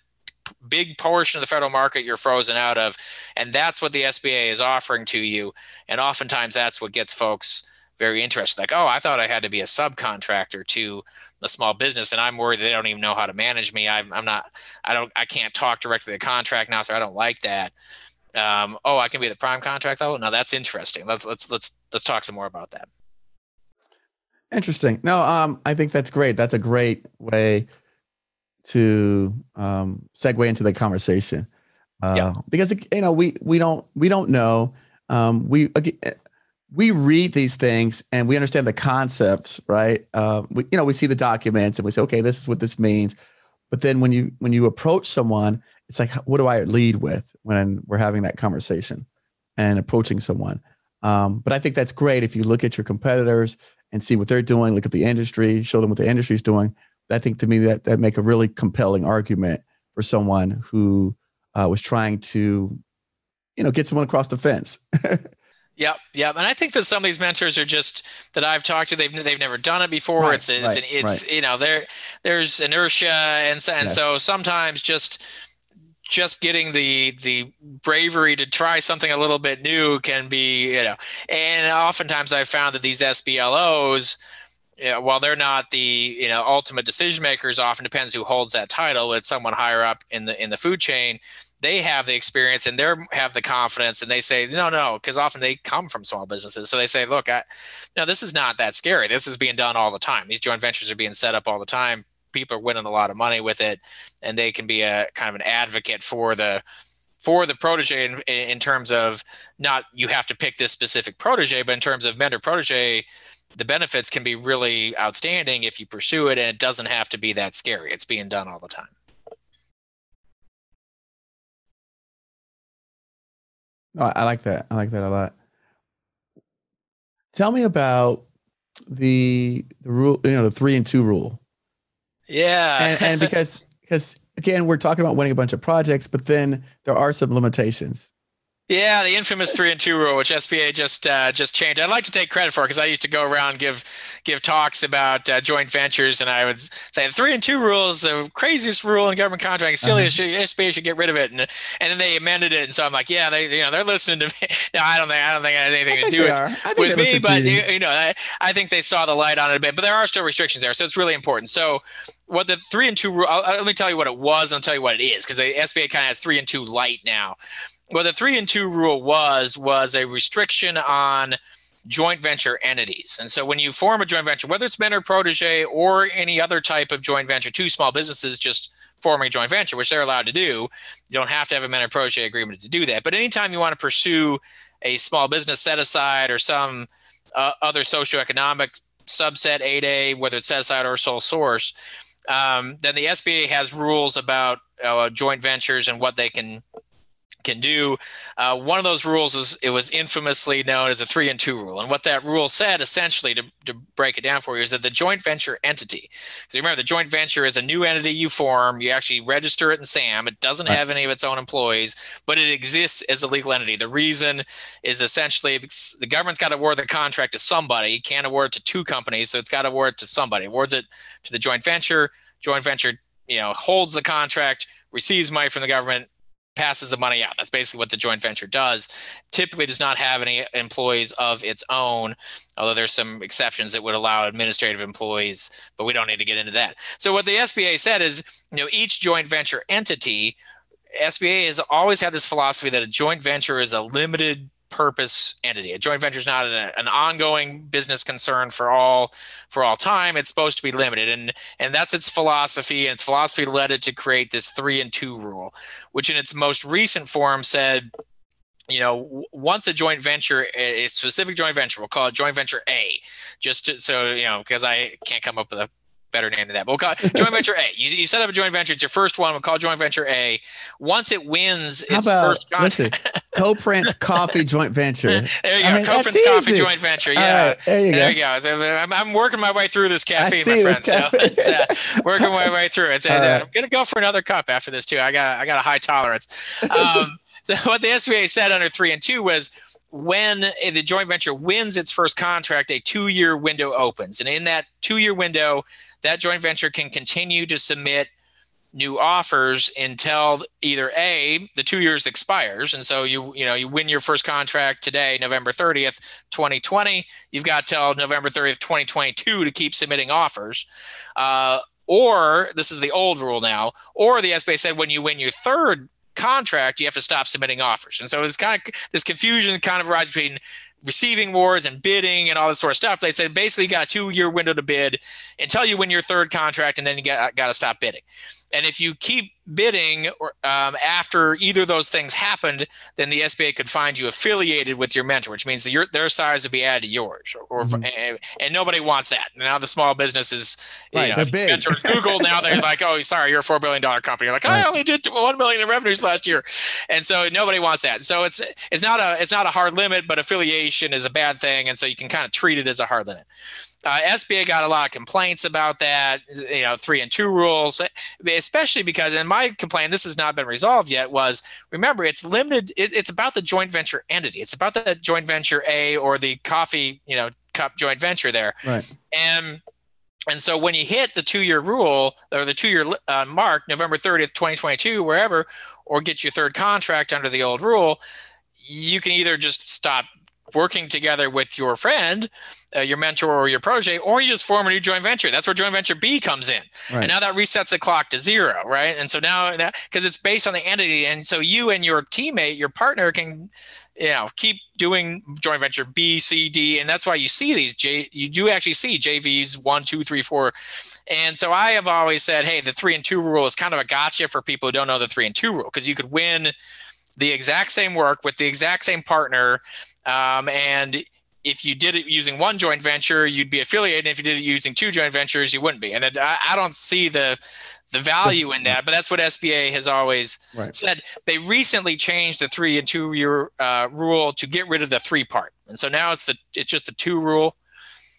big portion of the federal market you're frozen out of. And that's what the S B A is offering to you. And oftentimes that's what gets folks very interested. Like, oh, I thought I had to be a subcontractor to a small business, and I'm worried they don't even know how to manage me. I'm, I'm not, I don't, I can't talk directly to the contract now, so I don't like that. Um, oh, I can be the prime contract level. Now that's interesting. Let's let's let's let's talk some more about that. Interesting. No, um, I think that's great. That's a great way to um, segue into the conversation, uh, yeah. because you know we we don't we don't know um, we. Again, we read these things and we understand the concepts, right? Uh, we, you know, we see the documents and we say, okay, this is what this means. But then when you when you approach someone, it's like, what do I lead with when we're having that conversation and approaching someone? Um, but I think that's great if you look at your competitors and see what they're doing, look at the industry, show them what the industry is doing. I think to me that that make a really compelling argument for someone who uh, was trying to, you know, get someone across the fence. Yep, yep, and I think that some of these mentors are just that I've talked to. They've they've never done it before. Right, it's it's, right, it's right. you know there there's inertia and so, and yes. so sometimes just just getting the the bravery to try something a little bit new can be you know. And oftentimes I've found that these S B L Os, you know, while they're not the you know ultimate decision makers, often depends who holds that title. It's someone higher up in the in the food chain. They have the experience and they have the confidence, and they say, no, no, because often they come from small businesses. So they say, look, I, no, this is not that scary. This is being done all the time. These joint ventures are being set up all the time. People are winning a lot of money with it, and they can be a kind of an advocate for the for the protege in, in terms of not you have to pick this specific protege, but in terms of mentor protege, the benefits can be really outstanding if you pursue it, and it doesn't have to be that scary. It's being done all the time. No, I like that. I like that a lot. Tell me about the the rule, you know, the three and two rule. Yeah. and, and because because again, we're talking about winning a bunch of projects, but then there are some limitations. Yeah, the infamous three and two rule, which S B A just uh, just changed. I'd like to take credit for it because I used to go around and give give talks about uh, joint ventures, and I would say the three and two rule is the craziest rule in government contracting. Silly, uh-huh. S B A should get rid of it, and and then they amended it, and so I'm like, yeah, they you know they're listening to me. No, I don't think I don't think it has anything I to do with, with me, but you, you know, I, I think they saw the light on it a bit. But there are still restrictions there, so it's really important. So what the three and two rule, I'll, let me tell you what it was, and I'll tell you what it is, because the S B A kind of has three and two light now. What the three and two rule was, was a restriction on joint venture entities. And so when you form a joint venture, whether it's been or protege or any other type of joint venture, two small businesses just forming a joint venture, which they're allowed to do. You don't have to have a mentor protege agreement to do that. But anytime you want to pursue a small business set aside or some uh, other socioeconomic subset eight A, whether it's set aside or sole source, um, then the S B A has rules about uh, joint ventures and what they can can do. Uh, one of those rules was, it was infamously known as the three and two rule. And what that rule said, essentially, to, to break it down for you, is that the joint venture entity, because remember the joint venture is a new entity you form, you actually register it in SAM, it doesn't right. have any of its own employees, but it exists as a legal entity. The reason is essentially the government's got to award the contract to somebody, it can't award it to two companies, so it's got to award it to somebody. Awards it to the joint venture, joint venture, you know, holds the contract, receives money from the government, passes the money out. That's basically what the joint venture does. Typically does not have any employees of its own, although there's some exceptions that would allow administrative employees, but we don't need to get into that. So what the S B A said is, you know, each joint venture entity, S B A has always had this philosophy that a joint venture is a limited purpose entity. A joint venture is not an, an ongoing business concern for all for all time. It's supposed to be limited, and and that's its philosophy. And its philosophy led it to create this three and two rule, which in its most recent form said, you know, once a joint venture, a specific joint venture, we'll call it joint venture A, just to, so you know, because I can't come up with a better name than that. But we'll call it joint venture A. You, you set up a joint venture. It's your first one. We'll call it joint venture A. Once it wins its about, first contract. Listen, Koprince Coffee joint venture. There you go. I mean, Koprince Coffee joint venture. Yeah. Right, there you there go. You go. I'm, I'm working my way through this caffeine, my friend. So it's, uh, working my way through it. Uh, right. I'm going to go for another cup after this too. I got I got a high tolerance. Um, so what the S B A said under three and two was, when the joint venture wins its first contract, a two-year window opens. And in that two-year window, that joint venture can continue to submit new offers until either A, the two years expires. And so you, you know, you win your first contract today, November thirtieth, twenty twenty. You've got till November thirtieth, twenty twenty-two to keep submitting offers. Uh, or, this is the old rule now, or the S B A said when you win your third contract, you have to stop submitting offers. And so it's kind of this confusion kind of arises between receiving awards and bidding and all this sort of stuff. They said basically you got a two-year window to bid until you win your third contract, and then you got, got to stop bidding. And if you keep bidding or, um, after either of those things happened, then the S B A could find you affiliated with your mentor, which means that your, their size would be added to yours. Or, or mm-hmm. and, and nobody wants that. Now the small business is, you right, know, big. Mentors Google now they're like, oh, sorry, you're a four billion dollar company. You're like, I only did one million in revenues last year, and so nobody wants that. So it's it's not a it's not a hard limit, but affiliation is a bad thing, and so you can kind of treat it as a hard limit. Uh, S B A got a lot of complaints about that, you know, three and two rules, especially because, and my complaint, this has not been resolved yet, was, remember, it's limited. It, it's about the joint venture entity. It's about the joint venture A or the coffee, you know, cup joint venture there. Right. And, and so when you hit the two-year rule or the two-year uh, mark, November thirtieth, twenty twenty-two, wherever, or get your third contract under the old rule, you can either just stop working together with your friend, uh, your mentor or your protege, or you just form a new joint venture. That's where joint venture B comes in. Right. And now that resets the clock to zero, right? And so now, because it's based on the entity. And so you and your teammate, your partner can, you know, keep doing joint venture B, C, D. And that's why you see these, J, you do actually see J Vs one, two, three, four. And so I have always said, hey, the three and two rule is kind of a gotcha for people who don't know the three and two rule, because you could win the exact same work with the exact same partner. Um, and if you did it using one joint venture, you'd be affiliated. If you did it using two joint ventures, you wouldn't be. And I, I don't see the the value in that, but that's what S B A has always right. said. They recently changed the three and two year uh, rule to get rid of the three part. And so now it's the it's just the two rule.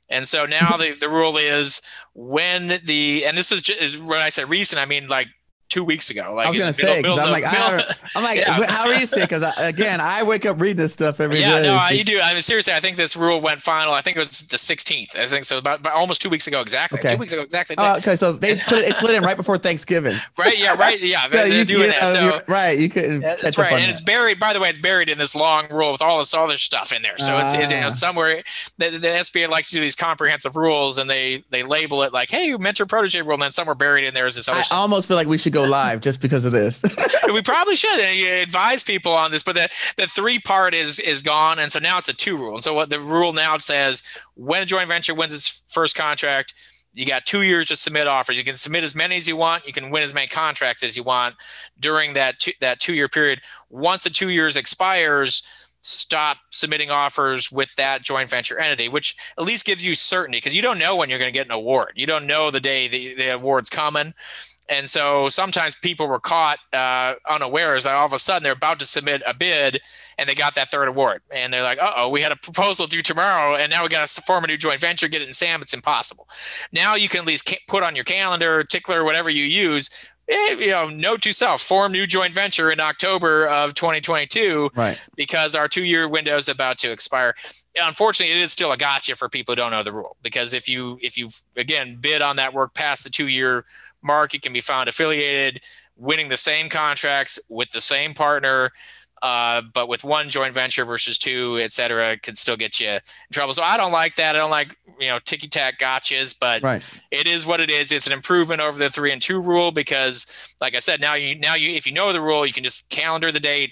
And so now the, the rule is when the, and this is just, when I say recent, I mean like two weeks ago. Like, I was going to say, middle, middle I'm, like, I are, I'm like, yeah. how are you sick? Because, again, I wake up reading this stuff every yeah, day. Yeah, no, you do. I mean, seriously, I think this rule went final. I think it was the sixteenth. I think so about, about almost two weeks ago. Exactly. Okay. Two weeks ago. Exactly. Uh, okay. So they put it, it slid in right before Thanksgiving. Right. Yeah. Right. Yeah. They're, you, they're doing that. So, right. You couldn't. That's right. And that. It's buried, by the way, it's buried in this long rule with all this other stuff in there. So uh, it's, it's you know, somewhere the, the S B A likes to do these comprehensive rules, and they, they label it like, hey, mentor protege rule. And then somewhere buried in there is this other I stuff. I almost feel like we should go live just because of this. We probably should advise people on this, but the, the three part is is gone. And so now it's a two rule. And so what the rule now says, when a joint venture wins its first contract, you got two years to submit offers. You can submit as many as you want. You can win as many contracts as you want during that two, that two-year period. Once the two years expires, stop submitting offers with that joint venture entity, which at least gives you certainty, because you don't know when you're going to get an award. You don't know the day the, the award's coming. And so sometimes people were caught uh, unaware, as all of a sudden they're about to submit a bid and they got that third award. And they're like, uh-oh, we had a proposal due tomorrow and now we got to form a new joint venture, get it in SAM. It's impossible. Now you can at least put on your calendar, tickler, whatever you use, eh, you know, note to self, form new joint venture in October of twenty twenty-two, right? Because our two-year window is about to expire. Unfortunately, it is still a gotcha for people who don't know the rule, because if you, if you again, bid on that work past the two-year mark, it can be found affiliated, winning the same contracts with the same partner, uh, but with one joint venture versus two, et cetera, could still get you in trouble. So I don't like that. I don't like, you know, ticky-tack gotchas, but right. It is what it is. It's an improvement over the three and two rule, because like I said, now you, now you, if you know the rule, you can just calendar the date.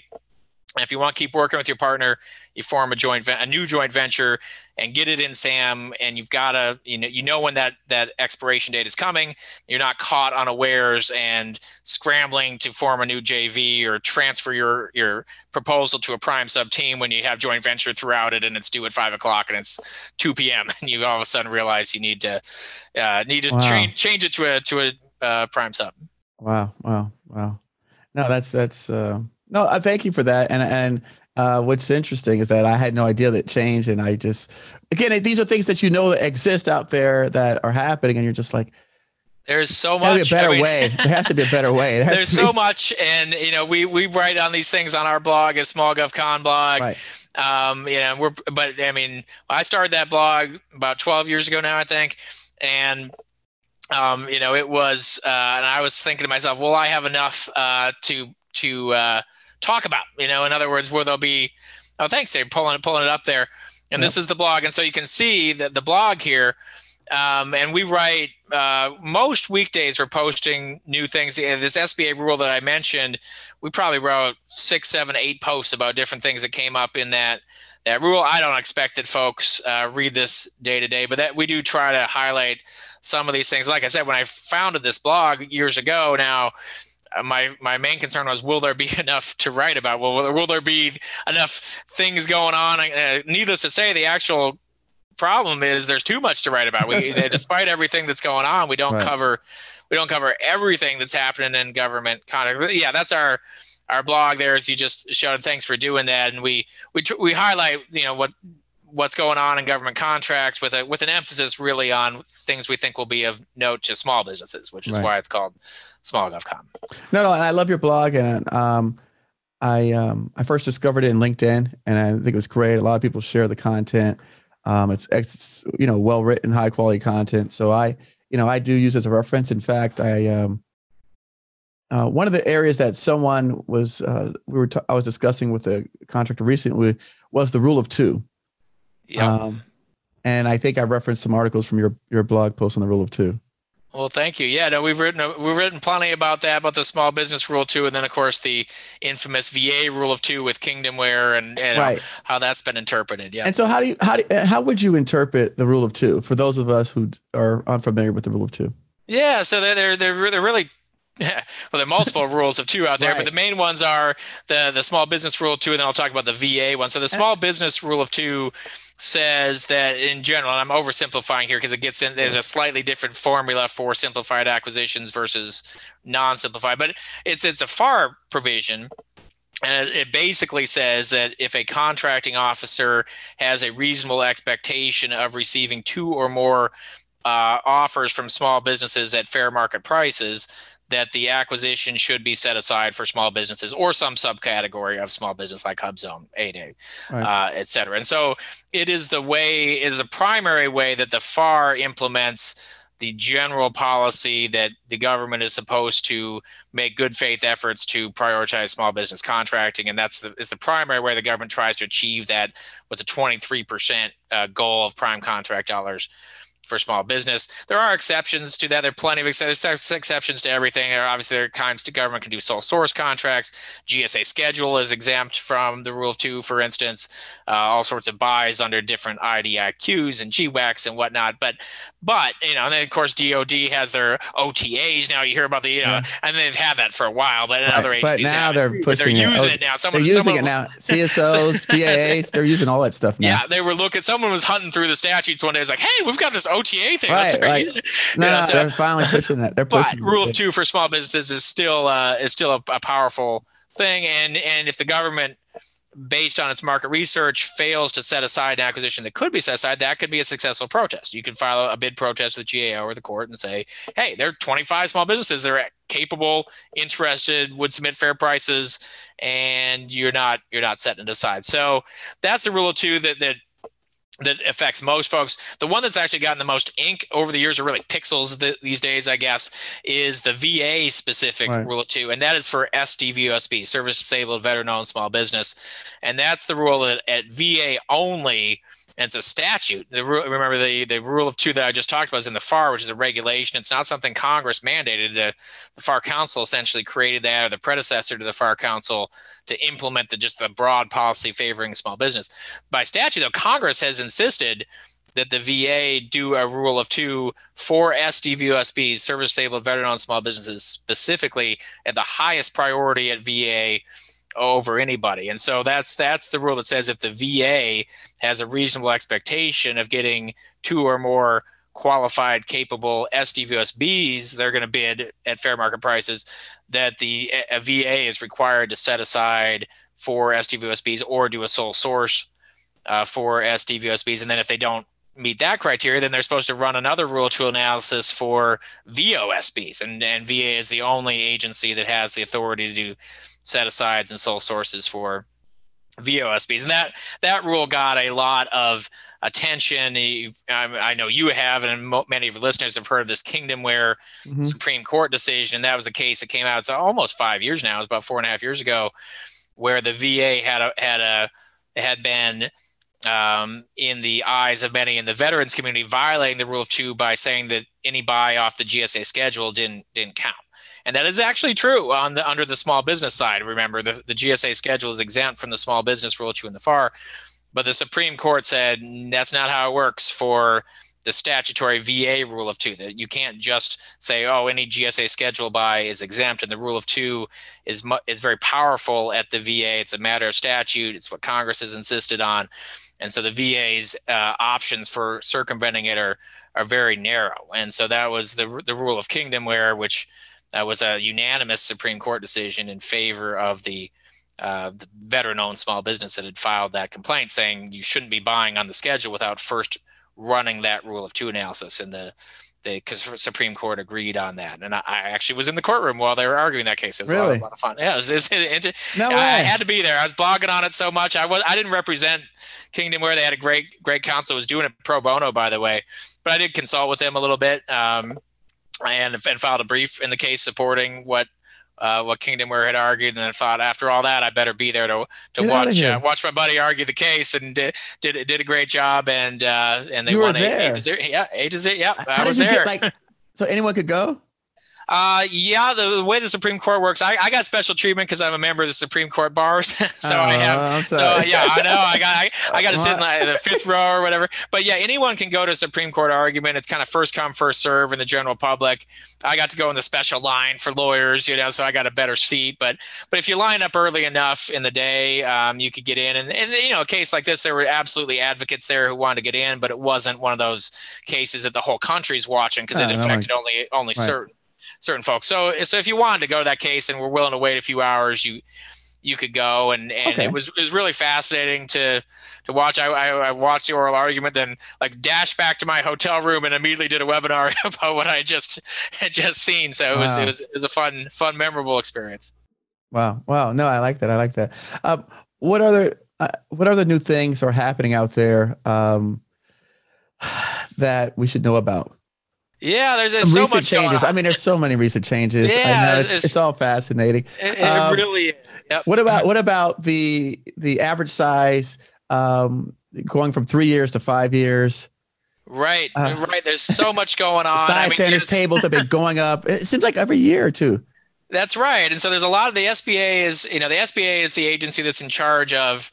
And if you want to keep working with your partner, you form a joint, a new joint venture, and get it in SAM. And you've got to, you know, you know when that that expiration date is coming. You're not caught unawares and scrambling to form a new J V or transfer your your proposal to a prime sub team when you have joint venture throughout it, and it's due at five o'clock and it's two p.m. and you all of a sudden realize you need to uh, need to wow. change change it to a to a uh, prime sub. Wow! Wow! Wow! No, that's that's. Uh... No, I thank you for that. And and uh, what's interesting is that I had no idea that changed. And I just, again, these are things that you know that exist out there that are happening. And you're just like, there's so much. There has to be a better I mean, way. There has to be a better way. There there's so much. And, you know, we, we write on these things on our blog, a SmallGovCon blog. Right. Um, you know, we're, but I mean, I started that blog about twelve years ago now, I think. And um, you know, it was, uh, and I was thinking to myself, well, I have enough uh, to, to, uh, talk about, you know, in other words, where they'll be, oh, thanks, they're pulling it, pulling it up there. And yep. This is the blog. And so you can see that the blog here, um, and we write, uh, most weekdays we're posting new things. This S B A rule that I mentioned, we probably wrote six, seven, eight posts about different things that came up in that, that rule. I don't expect that folks uh, read this day to day, but that we do try to highlight some of these things. Like I said, when I founded this blog years ago now, My my main concern was, will there be enough to write about? Will, will, will there be enough things going on? Uh, needless to say, the actual problem is there's too much to write about. We, despite everything that's going on, we don't right. cover we don't cover everything that's happening in government conduct. Yeah, that's our our blog. There, as you just showed. Thanks for doing that. And we we we highlight you know what what's going on in government contracts with a with an emphasis really on things we think will be of note to small businesses, which is right. why it's called SmallGovCon. No, no, and I love your blog, and um, I um, I first discovered it in LinkedIn, and I think it was great. A lot of people share the content. Um, it's, it's you know well written, high quality content. So I you know I do use it as a reference. In fact, I um, uh, one of the areas that someone was uh, we were t I was discussing with a contractor recently was the rule of two. Yeah, um, and I think I referenced some articles from your your blog post on the rule of two. Well, thank you. Yeah, no, we've written we've written plenty about that, about the small business rule too, and then of course the infamous V A rule of two with Kingdomware and, and right. uh, how that's been interpreted. Yeah. And so, how do you how do, how would you interpret the rule of two for those of us who are unfamiliar with the rule of two? Yeah, so they're they're they're, they're really. Yeah. Well, there are multiple rules of two out there, right. but the main ones are the, the small business rule of two, and then I'll talk about the V A one. So the small business rule of two says that in general, and I'm oversimplifying here because it gets in, there's a slightly different formula for simplified acquisitions versus non-simplified, but it's, it's a F A R provision. And it basically says that if a contracting officer has a reasonable expectation of receiving two or more uh, offers from small businesses at fair market prices, that the acquisition should be set aside for small businesses or some subcategory of small business like HUBZone, eight A, right. uh, et cetera. And so it is the way, it is the primary way that the F A R implements the general policy that the government is supposed to make good faith efforts to prioritize small business contracting. And that's the, is the primary way the government tries to achieve that was a twenty-three percent uh, goal of prime contract dollars for small business. There are exceptions to that. There are plenty of exceptions, exceptions to everything. There are obviously there are times the government can do sole source contracts. G S A schedule is exempt from the rule of two, for instance, uh, all sorts of buys under different I D I Qs and G WACs and whatnot. But, but, you know, and then of course D O D has their O T As. Now you hear about the, you know, yeah. and they've had that for a while, but in right. other agencies, but now they're pushing they're using it, it now. Someone, they're using someone, it now. C S Os, P A As, they're using all that stuff now. Yeah, they were looking, someone was hunting through the statutes one day. It's like, hey, we've got this O T A thing. Right, right. No, no, so, they're finally pushing that. They're pushing but rule of two for small businesses is still uh, is still a, a powerful thing. And and if the government, based on its market research, fails to set aside an acquisition that could be set aside, that could be a successful protest. You can file a bid protest with G A O or the court and say, hey, there are twenty-five small businesses that are capable, interested, would submit fair prices, and you're not you're not setting it aside. So that's the rule of two that that. that affects most folks. The one that's actually gotten the most ink over the years, or really pixels th- these days, I guess, is the V A specific right. rule of two. And that is for S D V O S B, service disabled veteran owned small business. And that's the rule that at V A only, and it's a statute. The rule, remember the, the rule of two that I just talked about is in the F A R, which is a regulation. It's not something Congress mandated. The, the F A R Council essentially created that, or the predecessor to the F A R Council, to implement the just the broad policy favoring small business. By statute, though, Congress has insisted that the V A do a rule of two for S D V O S Bs, service-disabled veteran-owned small businesses, specifically at the highest priority at V A over anybody. And so that's that's the rule that says if the V A has a reasonable expectation of getting two or more qualified, capable S D V O S Bs, they're going to bid at fair market prices, that the a V A is required to set aside for S D V O S Bs or do a sole source uh, for S D V O S Bs. And then if they don't meet that criteria, then they're supposed to run another rule to analysis for V O S Bs. And, and V A is the only agency that has the authority to do set-asides and sole sources for V O S Bs. And that that rule got a lot of attention. I know you have, and many of your listeners have heard of this Kingdomware mm-hmm. Supreme Court decision. And that was a case that came out, it's almost five years now, it was about four and a half years ago, where the V A had a, had a had been, um, in the eyes of many in the veterans community, violating the rule of two by saying that any buy off the G S A schedule didn't didn't count. And that is actually true on the under the small business side. Remember, the, the G S A schedule is exempt from the small business rule two in the F A R, but the Supreme Court said that's not how it works for the statutory V A rule of two, that you can't just say, oh, any G S A schedule buy is exempt. And the rule of two is mu- is very powerful at the V A. It's a matter of statute. It's what Congress has insisted on. And so the V A's uh, options for circumventing it are are very narrow. And so that was the the rule of Kingdomware, which that was a unanimous Supreme Court decision in favor of the, uh, the veteran-owned small business that had filed that complaint, saying you shouldn't be buying on the schedule without first running that rule of two analysis. And the the Supreme Court agreed on that. And I, I actually was in the courtroom while they were arguing that case. It was really? a, lot, a lot of fun. Yeah, it was, it was, it, it, no I, I had to be there. I was blogging on it so much. I was I didn't represent Kingdomware. They had a great great counsel. I was doing it pro bono, by the way, but I did consult with them a little bit. Um, And, and filed a brief in the case supporting what uh, what Kingdomware had argued, and then thought after all that I better be there to to Get watch uh, watch my buddy argue the case, and did did, did a great job, and uh, and they you won eight to zero. Yeah, eight to zero. Yeah, How I was there. Get, like, so anyone could go. Uh, yeah, the, the way the Supreme Court works, I, I got special treatment because I'm a member of the Supreme Court bars. so oh, I have, so yeah, I know I got, I, I got to sit in like, the fifth row or whatever. But yeah, anyone can go to a Supreme Court argument. It's kind of first come, first serve in the general public. I got to go in the special line for lawyers, you know, so I got a better seat. But but if you line up early enough in the day, um, you could get in. And, and you know, a case like this, there were absolutely advocates there who wanted to get in, but it wasn't one of those cases that the whole country's watching because it oh, affected no, like, only only right. certain. certain folks. So, so if you wanted to go to that case and were willing to wait a few hours, you you could go. And, and okay. it was it was really fascinating to to watch. I, I, I watched the oral argument, then like dashed back to my hotel room and immediately did a webinar about what I just had just seen. So it was, wow. it was it was a fun, fun, memorable experience. Wow. Wow. No, I like that. I like that. Um, what other uh, what other new things are happening out there um, that we should know about? Yeah, there's, there's so recent much changes. I mean, there's so many recent changes. Yeah, I know, it's, it's, it's all fascinating. It, it um, really is. Yep. What about what about the the average size um, going from three years to five years? Right, uh, right. There's so much going on. Size I mean, standards tables have been going up. It seems like every year or two. That's right, and so there's a lot of the S B A is you know the S B A is the agency that's in charge of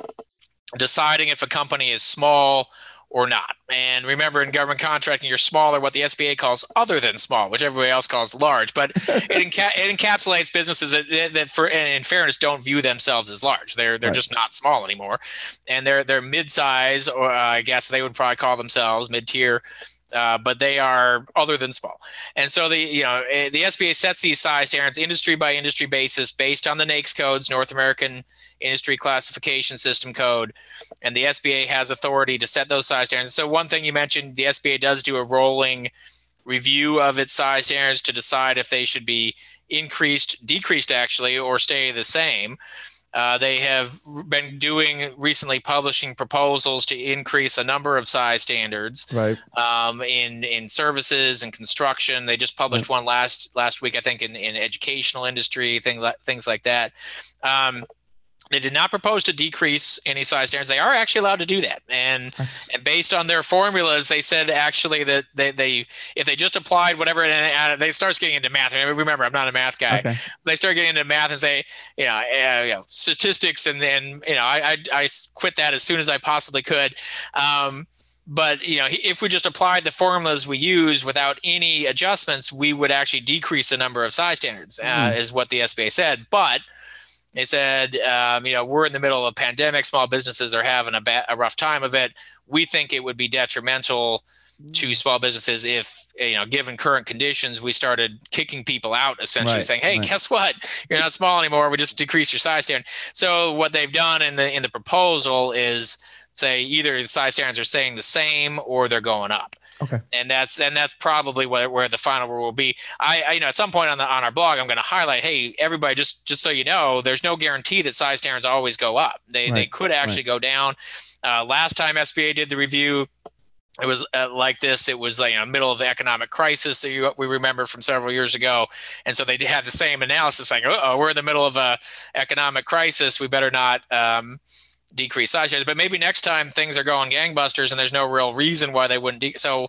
deciding if a company is small or not. And remember, in government contracting, you're smaller, what the S B A calls other than small, which everybody else calls large, but it, enca- it encapsulates businesses that, that for, in fairness, don't view themselves as large. They're they're right. just not small anymore. And they're, they're mid-size, or uh, I guess they would probably call themselves mid-tier, uh, but they are other than small. And so the, you know, the S B A sets these size standards industry by industry basis based on the NAICS codes, North American Industry Classification System Code, and the S B A has authority to set those size standards. So one thing you mentioned, the S B A does do a rolling review of its size standards to decide if they should be increased, decreased actually, or stay the same. Uh, they have been doing recently publishing proposals to increase a number of size standards right. um, in in services and construction. They just published one last last week, I think, in, in educational industry, thing, things like that. Um, They did not propose to decrease any size standards. They are actually allowed to do that. And That's... and based on their formulas, they said actually that they, they if they just applied whatever, and they start getting into math. And remember, I'm not a math guy. Okay. They start getting into math and say, you know, uh, you know statistics. And then, you know, I, I, I quit that as soon as I possibly could. Um, But you know, if we just applied the formulas we use without any adjustments, we would actually decrease the number of size standards, uh, mm. is what the S B A said. But they said, um, you know, we're in the middle of a pandemic. Small businesses are having a, ba- a rough time of it. We think it would be detrimental to small businesses if, you know, given current conditions, we started kicking people out, essentially right, saying, hey, right. guess what? You're not small anymore. We just decreased your size standard. So what they've done in the in the proposal is say either the size standards are staying the same or they're going up. Okay. And that's and that's probably where, where the final rule will be. I, I you know at some point on the on our blog I'm going to highlight, hey everybody, just just so you know, there's no guarantee that size standards always go up. They right. they could actually right. go down. Uh, last time S B A did the review, it was uh, like this. It was like you know middle of the economic crisis that you, we remember from several years ago, and so they did have the same analysis like, oh we're in the middle of a economic crisis. We better not. Um, decrease size standards, but maybe next time things are going gangbusters and there's no real reason why they wouldn't. De- so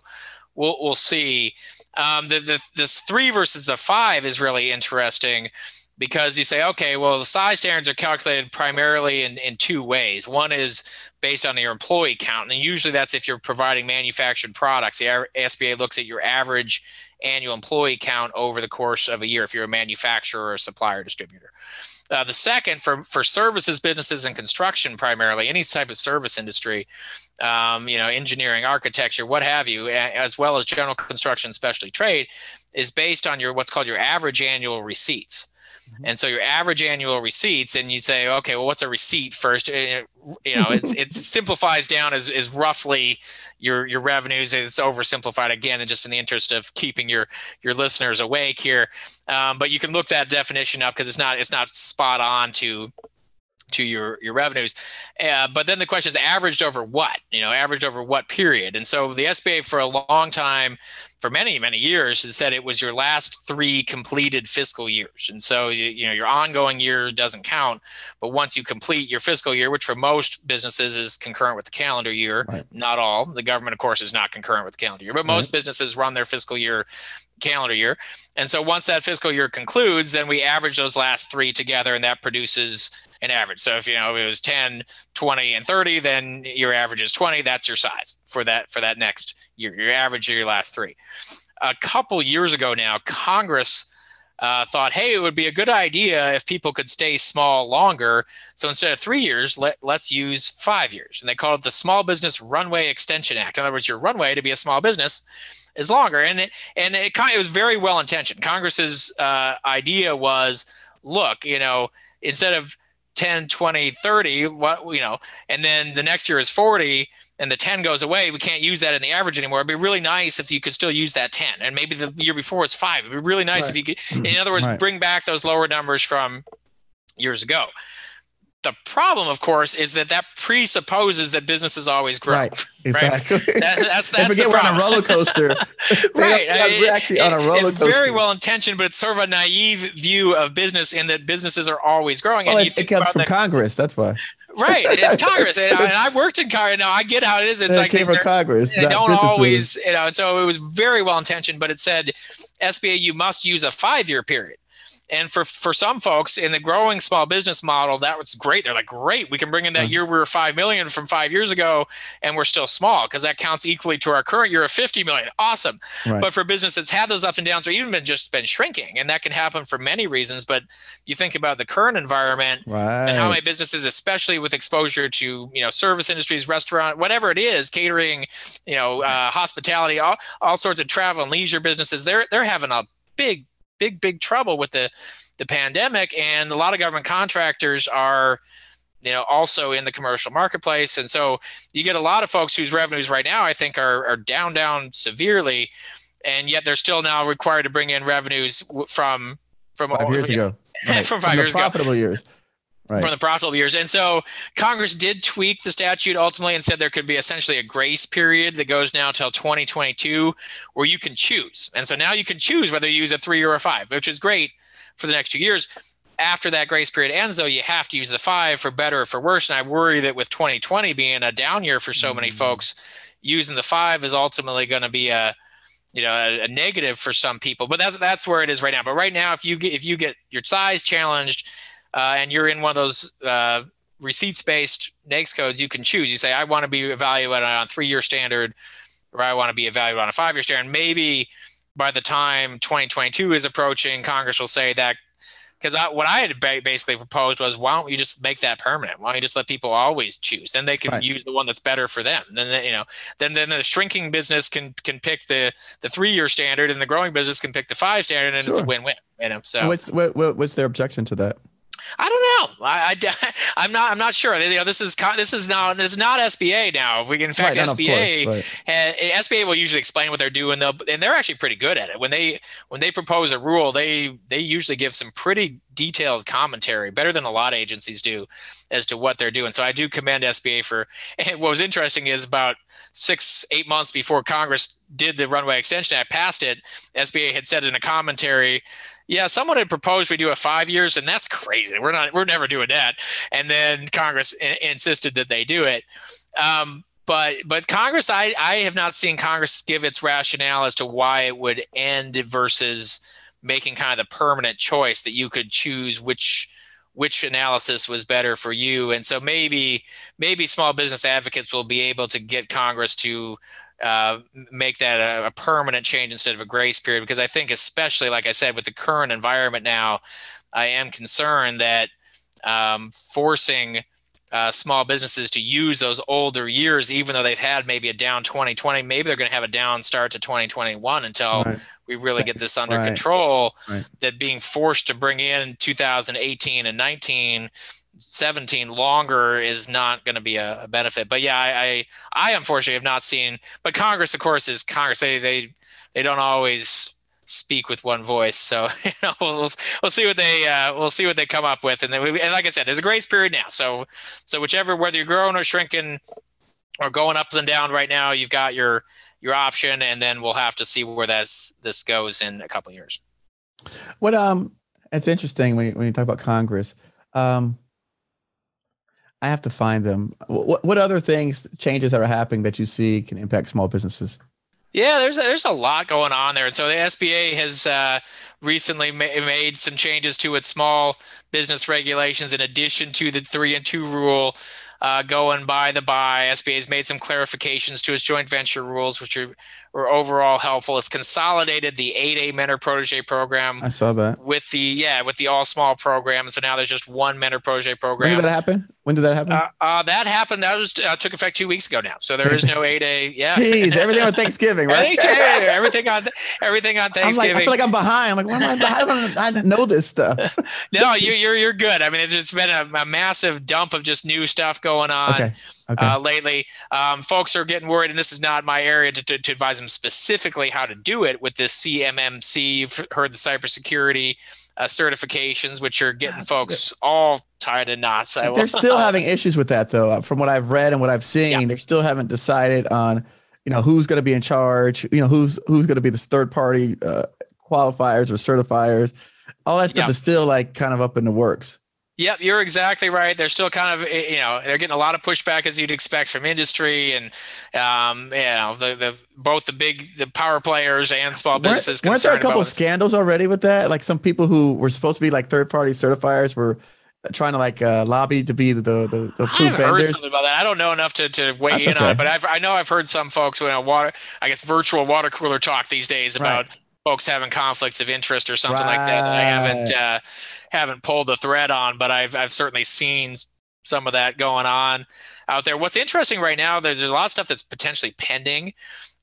we'll we'll see. Um, the, the this three versus the five is really interesting because you say, okay, well, the size standards are calculated primarily in, in two ways. One is based on your employee count, and usually that's if you're providing manufactured products. The S B A looks at your average annual employee count over the course of a year if you're a manufacturer or supplier distributor. Uh, the second, for, for services, businesses, and construction primarily, any type of service industry, um, you know, engineering, architecture, what have you, as well as general construction, specialty trade, is based on your what's called your average annual receipts. Mm-hmm. And so your average annual receipts, and you say, okay, well, what's a receipt first? It, you know, it's, it simplifies down as is roughly your your revenues. It's oversimplified again, and just in the interest of keeping your your listeners awake here. Um, but you can look that definition up because it's not it's not spot on to to your your revenues. Uh, but then the question is averaged over what? You know, averaged over what period? And so the S B A for a long time, for many, many years, it said it was your last three completed fiscal years. And so, you, you know, your ongoing year doesn't count. But once you complete your fiscal year, which for most businesses is concurrent with the calendar year, right. not all. The government, of course, is not concurrent with the calendar year, but most right. businesses run their fiscal year calendar year. And so once that fiscal year concludes, then we average those last three together, and that produces an average. So if, you know, it was ten, twenty, and thirty, then your average is twenty. That's your size for that for that next year, your average of your last three. A couple years ago now, Congress uh, thought, hey, it would be a good idea if people could stay small longer. So instead of three years, let, let's use five years. And they called it the Small Business Runway Extension Act. In other words, your runway to be a small business is longer. And it, and it, it was very well intentioned. Congress's uh, idea was, look, you know, instead of ten, twenty, thirty, what, you know, and then the next year is forty and the ten goes away. We can't use that in the average anymore. It'd be really nice if you could still use that ten, and maybe the year before was five. It'd be really nice right. if you could, in other words, right. bring back those lower numbers from years ago. The problem, of course, is that that presupposes that businesses always grow. Right, exactly. Right? That, that's that's the problem. We're on a roller coaster. Right. Are, I, we're actually it, on a roller it's coaster. It's very well-intentioned, but it's sort of a naive view of business in that businesses are always growing. Well, and you it, it comes from that, Congress, that's why. Right, it's Congress. And, and I worked in Congress. Now, I get how it is. It's it like came they, from Congress, they don't always, you know, and so it was very well-intentioned, but it said, S B A, you must use a five-year period. And for, for some folks in the growing small business model, that was great. They're like, great, we can bring in that year we were five million from five years ago, and we're still small because that counts equally to our current year of fifty million. Awesome. Right. But for business that's had those ups and downs or even been just been shrinking, and that can happen for many reasons. But you think about the current environment right. and how many businesses, especially with exposure to, you know, service industries, restaurant, whatever it is, catering, you know, uh, hospitality, all, all sorts of travel and leisure businesses, they're they're having a big big, big trouble with the, the pandemic. And a lot of government contractors are, you know, also in the commercial marketplace. And so you get a lot of folks whose revenues right now, I think, are, are down, down severely. And yet they're still now required to bring in revenues from, from five over, years you know, ago, right. from five from years profitable ago. Years. Right. From the profitable years. And so Congress did tweak the statute ultimately and said there could be essentially a grace period that goes now till twenty twenty-two where you can choose. And so now you can choose whether you use a three or a five, which is great for the next two years. After that grace period ends, though, you have to use the five for better or for worse. And I worry that with twenty twenty being a down year for so mm-hmm. many folks, using the five is ultimately going to be a you know, a, a negative for some people. But that's, that's where it is right now. But right now, if you get, if you get your size challenged, Uh, and you're in one of those uh, receipts-based NAICS codes, you can choose. You say, I want to be evaluated on a three-year standard, or I want to be evaluated on a five-year standard. Maybe by the time twenty twenty-two is approaching, Congress will say that, because what I had ba- basically proposed was, why don't you just make that permanent? Why don't you just let people always choose? Then they can right. use the one that's better for them. Then they, you know, then then the shrinking business can can pick the the three-year standard, and the growing business can pick the five standard, and sure. it's a win-win. You know, so what's what, what's their objection to that? I don't know. I, I, I'm not. I'm not sure. You know, this is this is now. It's not S B A now. We in fact right, S B A course, right. has, S B A will usually explain what they're doing. They'll and they're actually pretty good at it. When they when they propose a rule, they they usually give some pretty detailed commentary, better than a lot of agencies do, as to what they're doing. So I do commend S B A for. And what was interesting is about six eight months before Congress did the Runway Extension Act, passed it, S B A had said in a commentary. Yeah, someone had proposed we do a five years, and that's crazy. We're not, we're never doing that. And then Congress in, insisted that they do it. Um, but but Congress, I, I have not seen Congress give its rationale as to why it would end versus making kind of the permanent choice that you could choose which which analysis was better for you. And so maybe maybe small business advocates will be able to get Congress to Uh, make that a, a permanent change instead of a grace period, because I think especially, like I said, with the current environment now, I am concerned that um, forcing uh, small businesses to use those older years, even though they've had maybe a down twenty twenty, maybe they're going to have a down start to twenty twenty-one until right. we really get this under right. control, right. that being forced to bring in two thousand eighteen and nineteen, seventeen longer is not going to be a, a benefit. But yeah, I, I I unfortunately have not seen, but Congress, of course, is Congress. They they they don't always speak with one voice. So you know, we'll we'll see what they uh, we'll see what they come up with. And then we, and like I said, there's a grace period now. So so whichever, whether you're growing or shrinking or going up and down right now, you've got your your option, and then we'll have to see where that's this goes in a couple of years. What um, it's interesting when you, when you talk about Congress. Um, I have to find them. What what other things, changes that are happening that you see can impact small businesses? Yeah, there's a, there's a lot going on there. And so the S B A has uh, recently ma- made some changes to its small business regulations in addition to the three and two rule uh, going by the by. S B A has made some clarifications to its joint venture rules, which are were overall helpful. It's consolidated the eight A mentor protege program. I saw that. With the, yeah, with the all small program. So now there's just one mentor protege program. When did that happen? When did that happen? Uh, uh, that happened. That was uh, took effect two weeks ago now. So there is no eight A. Yeah. Jeez, everything on Thanksgiving, right? everything on everything on Thanksgiving. I'm like, I feel like I'm behind. I'm like, why am I behind? I don't know this stuff. No, you're, you're, you're good. I mean, it's, it's been a, a massive dump of just new stuff going on. Okay. Okay. Uh, lately, um, folks are getting worried, and this is not my area to, to, to advise them specifically how to do it with this C M M C. You've heard the cybersecurity uh, certifications, which are getting folks all tied in knots. I they're still having issues with that, though. From what I've read and what I've seen, yeah. They still haven't decided on, you know, who's going to be in charge. You know, who's who's going to be the third party uh, qualifiers or certifiers. All that stuff yeah. is still like kind of up in the works. Yep, you're exactly right. They're still kind of, you know, they're getting a lot of pushback as you'd expect from industry and, um, you know, the the both the big the power players and small businesses. Weren't, weren't there a couple of scandals already with that? Like some people who were supposed to be like third party certifiers were trying to like uh, lobby to be the the the. I've heard something about that. I don't know enough to, to weigh That's in okay. on it, but I've, I know I've heard some folks when a water, I guess virtual water cooler talk these days about. Right. Folks having conflicts of interest or something right. like that. I haven't uh, haven't pulled the thread on, but I've I've certainly seen some of that going on out there. What's interesting right now, there's, there's a lot of stuff that's potentially pending.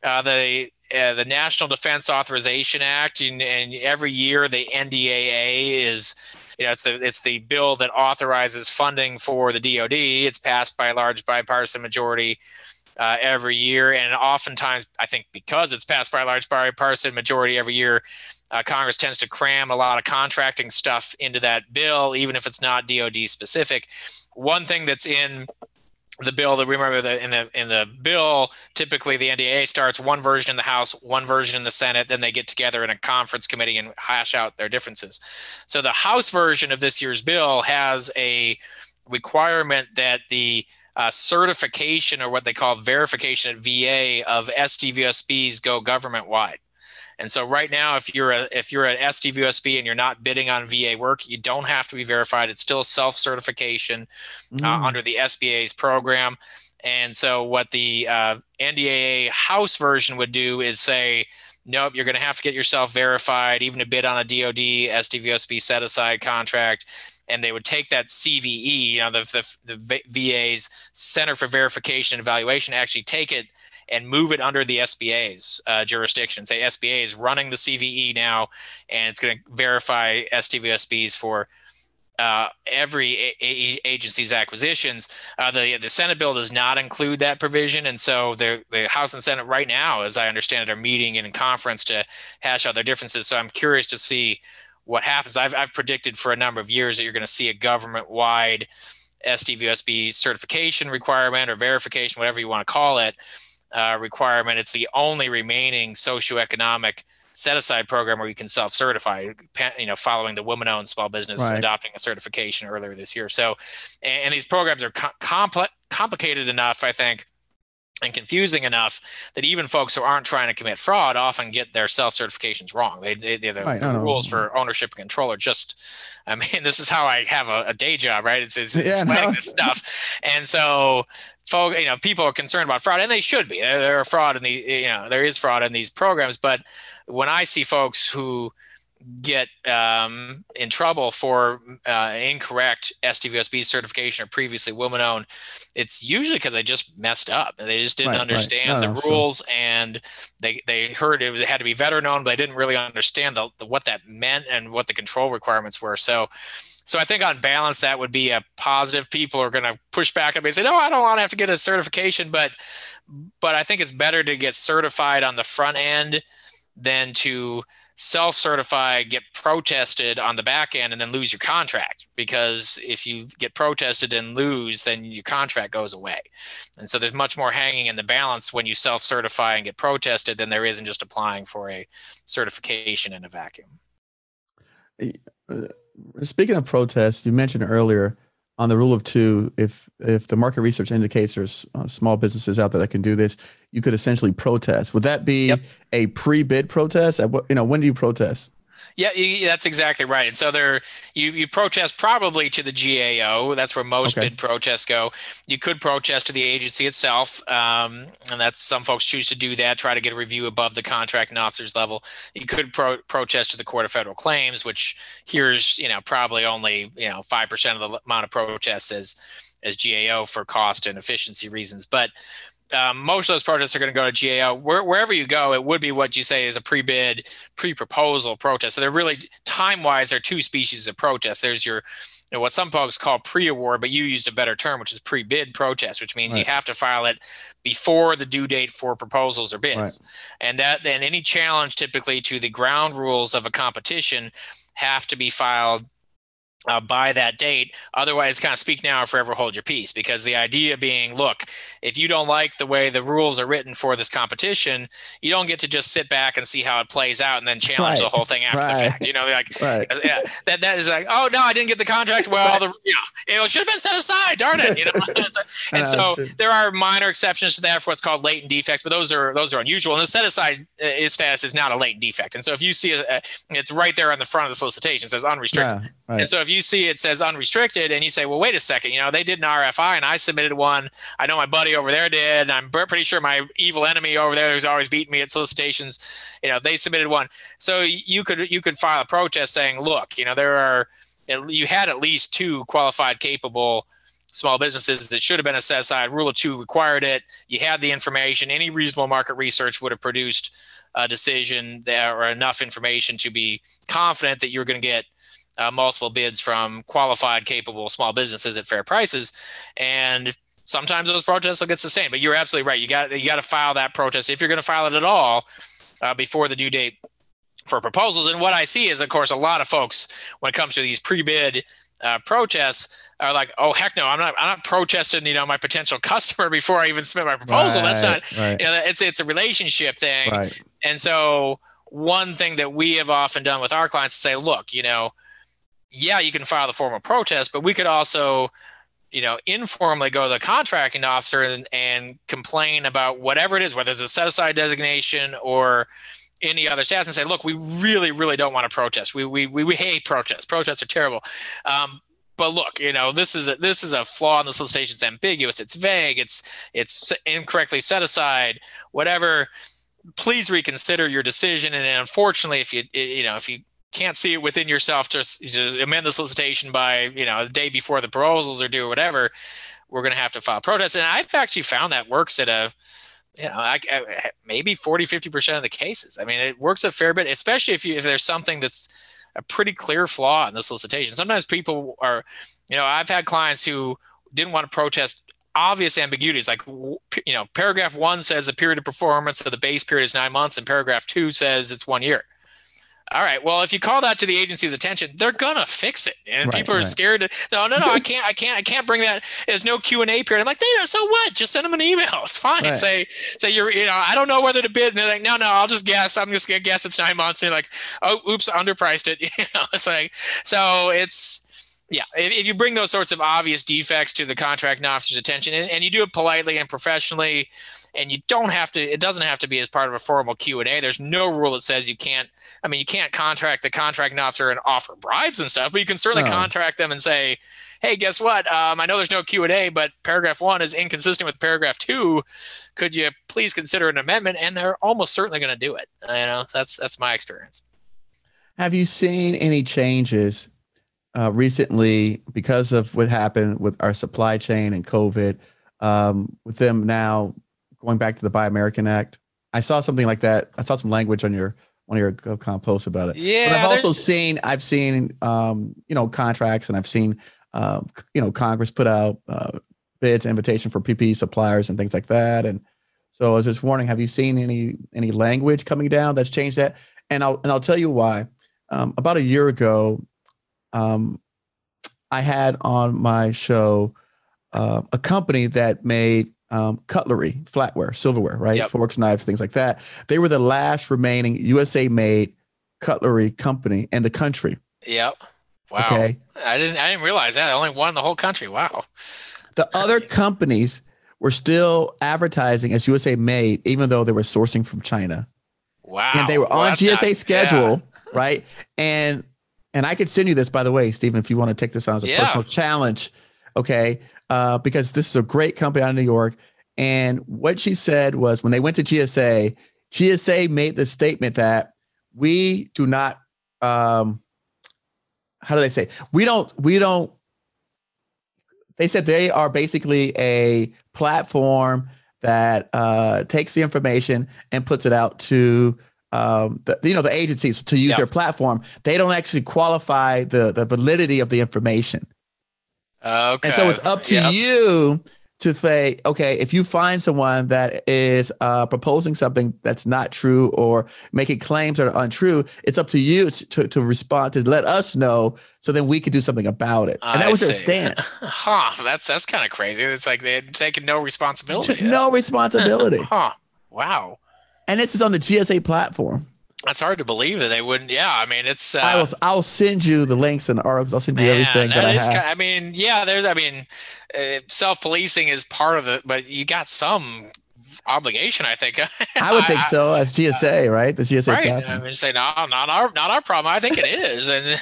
Uh, the uh, the National Defense Authorization Act, and, and every year the N D A A is, you know, it's the it's the bill that authorizes funding for the D O D. It's passed by a large bipartisan majority. Uh, every year, and oftentimes, I think because it's passed by a large bipartisan majority every year, uh, Congress tends to cram a lot of contracting stuff into that bill, even if it's not D O D specific. One thing that's in the bill that remember that in the in the bill, typically the N D A A starts one version in the House, one version in the Senate, then they get together in a conference committee and hash out their differences. So the House version of this year's bill has a requirement that the Uh, certification or what they call verification at V A of S D V O S Bs go government wide. And so right now, if you're a, if you're an S D V O S B and you're not bidding on V A work, you don't have to be verified. It's still self-certification mm. uh, under the S B A's program. And so what the uh, N D A A House version would do is say, nope, you're going to have to get yourself verified, even to bid on a D O D S D V O S B set-aside contract. And they would take that C V E, you know, the, the, the V A's Center for Verification and Evaluation, actually take it and move it under the S B A's uh, jurisdiction. Say S B A is running the C V E now, and it's going to verify S D V O S Bs for uh, every a- a- agency's acquisitions. Uh, the the Senate bill does not include that provision, and so the the House and Senate right now, as I understand it, are meeting in conference to hash out their differences. So I'm curious to see what happens. I've, I've predicted for a number of years that you're going to see a government-wide S D V O S B certification requirement or verification, whatever you want to call it, uh, requirement. It's the only remaining socioeconomic set-aside program where you can self-certify, you know, following the women-owned small business right. adopting a certification earlier this year. So, and, and these programs are com- compl- complicated enough, I think, and confusing enough that even folks who aren't trying to commit fraud often get their self-certifications wrong. They, they, they the, right, the rules for ownership and control are just, I mean, this is how I have a, a day job, right? It's, it's, it's yeah, explaining no. this stuff. And so, folk, you know, people are concerned about fraud, and they should be. There, there are fraud in the, you know, there is fraud in these programs. But when I see folks who get um, in trouble for uh, incorrect S D V O S B certification or previously woman-owned, it's usually because they just messed up. They just didn't right, understand right. No, the no, rules, sure. and they they heard it had to be veteran-owned, but they didn't really understand the, the, what that meant and what the control requirements were. So, so I think on balance, that would be a positive. People are going to push back and say, no, I don't want to have to get a certification, but but I think it's better to get certified on the front end than to self-certify, get protested on the back end, and then lose your contract. Because if you get protested and lose, then your contract goes away. And so there's much more hanging in the balance when you self-certify and get protested than there is in just applying for a certification in a vacuum. Speaking of protests, you mentioned earlier on the rule of two, if if the market research indicates there's uh, small businesses out there that can do this, you could essentially protest. Would that be yep. a pre-bid protest? At what, you know, when do you protest? Yeah, that's exactly right. And so there, you, you protest probably to the G A O. That's where most okay. bid protests go. You could protest to the agency itself. Um, and that's, some folks choose to do that, try to get a review above the contract and officers level. You could pro protest to the Court of Federal Claims, which here's, you know, probably only, you know, five percent of the amount of protests as, as G A O for cost and efficiency reasons. But Um, most of those protests are going to go to G A O. Where, wherever you go, it would be what you say is a pre-bid, pre-proposal protest. So they're really, time-wise, there are two species of protest. There's your, you know, what some folks call pre-award, but you used a better term, which is pre-bid protest, which means right. you have to file it before the due date for proposals or bids. Right. And that, then any challenge typically to the ground rules of a competition have to be filed Uh, by that date. Otherwise, kind of speak now or forever hold your peace, because the idea being, look, if you don't like the way the rules are written for this competition, you don't get to just sit back and see how it plays out and then challenge right. the whole thing after right. the fact. You know, like right. yeah, that that is like, oh no, I didn't get the contract. Well, right. the, you know, it should have been set aside. Darn it. You know, and so uh, there are minor exceptions to that for what's called latent defects, but those are those are unusual. And the set aside uh, status is not a latent defect. And so if you see a, a, it's right there on the front of the solicitation, it says unrestricted. Yeah. Right. And so if you see it says unrestricted and you say, well, wait a second, you know, they did an R F I and I submitted one. I know my buddy over there did. And I'm pretty sure my evil enemy over there who's always beating me at solicitations, you know, they submitted one. So you could, you could file a protest saying, look, you know, there are, you had at least two qualified capable small businesses that should have been a set aside. Rule of two required it. You had the information. Any reasonable market research would have produced a decision there or enough information to be confident that you're going to get Uh, multiple bids from qualified, capable small businesses at fair prices. And sometimes those protests will get sustained, but you're absolutely right. You got, you got to file that protest if you're going to file it at all uh, before the due date for proposals. And what I see is, of course, a lot of folks when it comes to these pre-bid uh, protests are like, oh, heck no, I'm not, I'm not protesting, you know, my potential customer before I even submit my proposal. Right, that's not, right. you know, it's, it's a relationship thing. Right. And so one thing that we have often done with our clients is say, look, you know, yeah, you can file the formal protest, but we could also, you know, informally go to the contracting officer and, and complain about whatever it is, whether it's a set-aside designation or any other stats, and say, look, we really, really don't want to protest. We we we, we hate protests. Protests are terrible. Um, but look, you know, this is a, this is a flaw in the solicitation. It's ambiguous. It's vague. It's it's incorrectly set aside. Whatever. Please reconsider your decision. And unfortunately, if you you know if you can't see it within yourself to, to amend the solicitation by, you know, the day before the proposals are due or whatever, we're going to have to file protests. And I've actually found that works at a, you know, I, I, maybe forty, fifty percent of the cases. I mean, it works a fair bit, especially if you, if there's something that's a pretty clear flaw in the solicitation. Sometimes people are, you know, I've had clients who didn't want to protest obvious ambiguities, like, you know, paragraph one says the period of performance of the base period is nine months and paragraph two says it's one year. All right. Well, if you call that to the agency's attention, they're gonna fix it, and right, people are right. scared. To, no, no, no. I can't. I can't. I can't bring that. There's no Q and A period. I'm like, yeah, so what? Just send them an email. It's fine. Right. Say, say you're. You know, I don't know whether to bid. And they're like, no, no. I'll just guess. I'm just gonna guess it's nine months. And you're like, oh, oops, underpriced it. You know, it's like, so it's. Yeah, if you bring those sorts of obvious defects to the contracting officer's attention, and, and you do it politely and professionally, and you don't have to, it doesn't have to be as part of a formal Q and A. There's no rule that says you can't, I mean, you can't contract the contracting officer and offer bribes and stuff, but you can certainly no. contract them and say, hey, guess what? Um, I know there's no Q and A, but paragraph one is inconsistent with paragraph two. Could you please consider an amendment? And they're almost certainly going to do it. You know, that's, that's my experience. Have you seen any changes Uh, recently, because of what happened with our supply chain and COVID, um, with them now going back to the Buy American Act? I saw something like that. I saw some language on your one of your GovCon posts about it. Yeah, but I've also seen I've seen um, you know, contracts, and I've seen uh, you know, Congress put out uh, bids, invitation for P P E suppliers and things like that. And so I was just wondering, have you seen any any language coming down that's changed that? And I'll and I'll tell you why. Um, about a year ago. Um, I had on my show uh, a company that made um, cutlery, flatware, silverware, right? Yep. Forks, knives, things like that. They were the last remaining U S A-made cutlery company in the country. Yep. Wow. Okay. I didn't. I didn't realize that. I only won the whole country. Wow. The other companies were still advertising as U S A-made, even though they were sourcing from China. Wow. And they were well, on G S A not, schedule. Yeah. right? And and I could send you this, by the way, Steven, if you want to take this on as a yeah. personal challenge, okay? Uh, because this is a great company out of New York. And what she said was when they went to G S A, G S A made the statement that we do not, um, how do they say? We don't, we don't, they said they are basically a platform that uh, takes the information and puts it out to um, the, you know, the agencies to use yep. their platform. They don't actually qualify the, the validity of the information. Okay. And so it's up to yep. you to say, okay, if you find someone that is uh, proposing something that's not true or making claims that are untrue, it's up to you to, to respond, to let us know so then we can do something about it. And that I was see. their stance. huh, that's that's kind of crazy. It's like they had taken no responsibility. No responsibility. huh. Wow. And this is on the G S A platform. That's hard to believe that they wouldn't. Yeah, I mean, it's. Uh, I will. I'll send you the links and the articles. I'll send you man, everything that, that I have. Kind of, I mean, yeah. There's. I mean, uh, self-policing is part of the, but you got some obligation, I think. I would think I, so. As G S A, uh, right? The G S A right. platform. I mean, say no, not our, not our problem. I think it is, and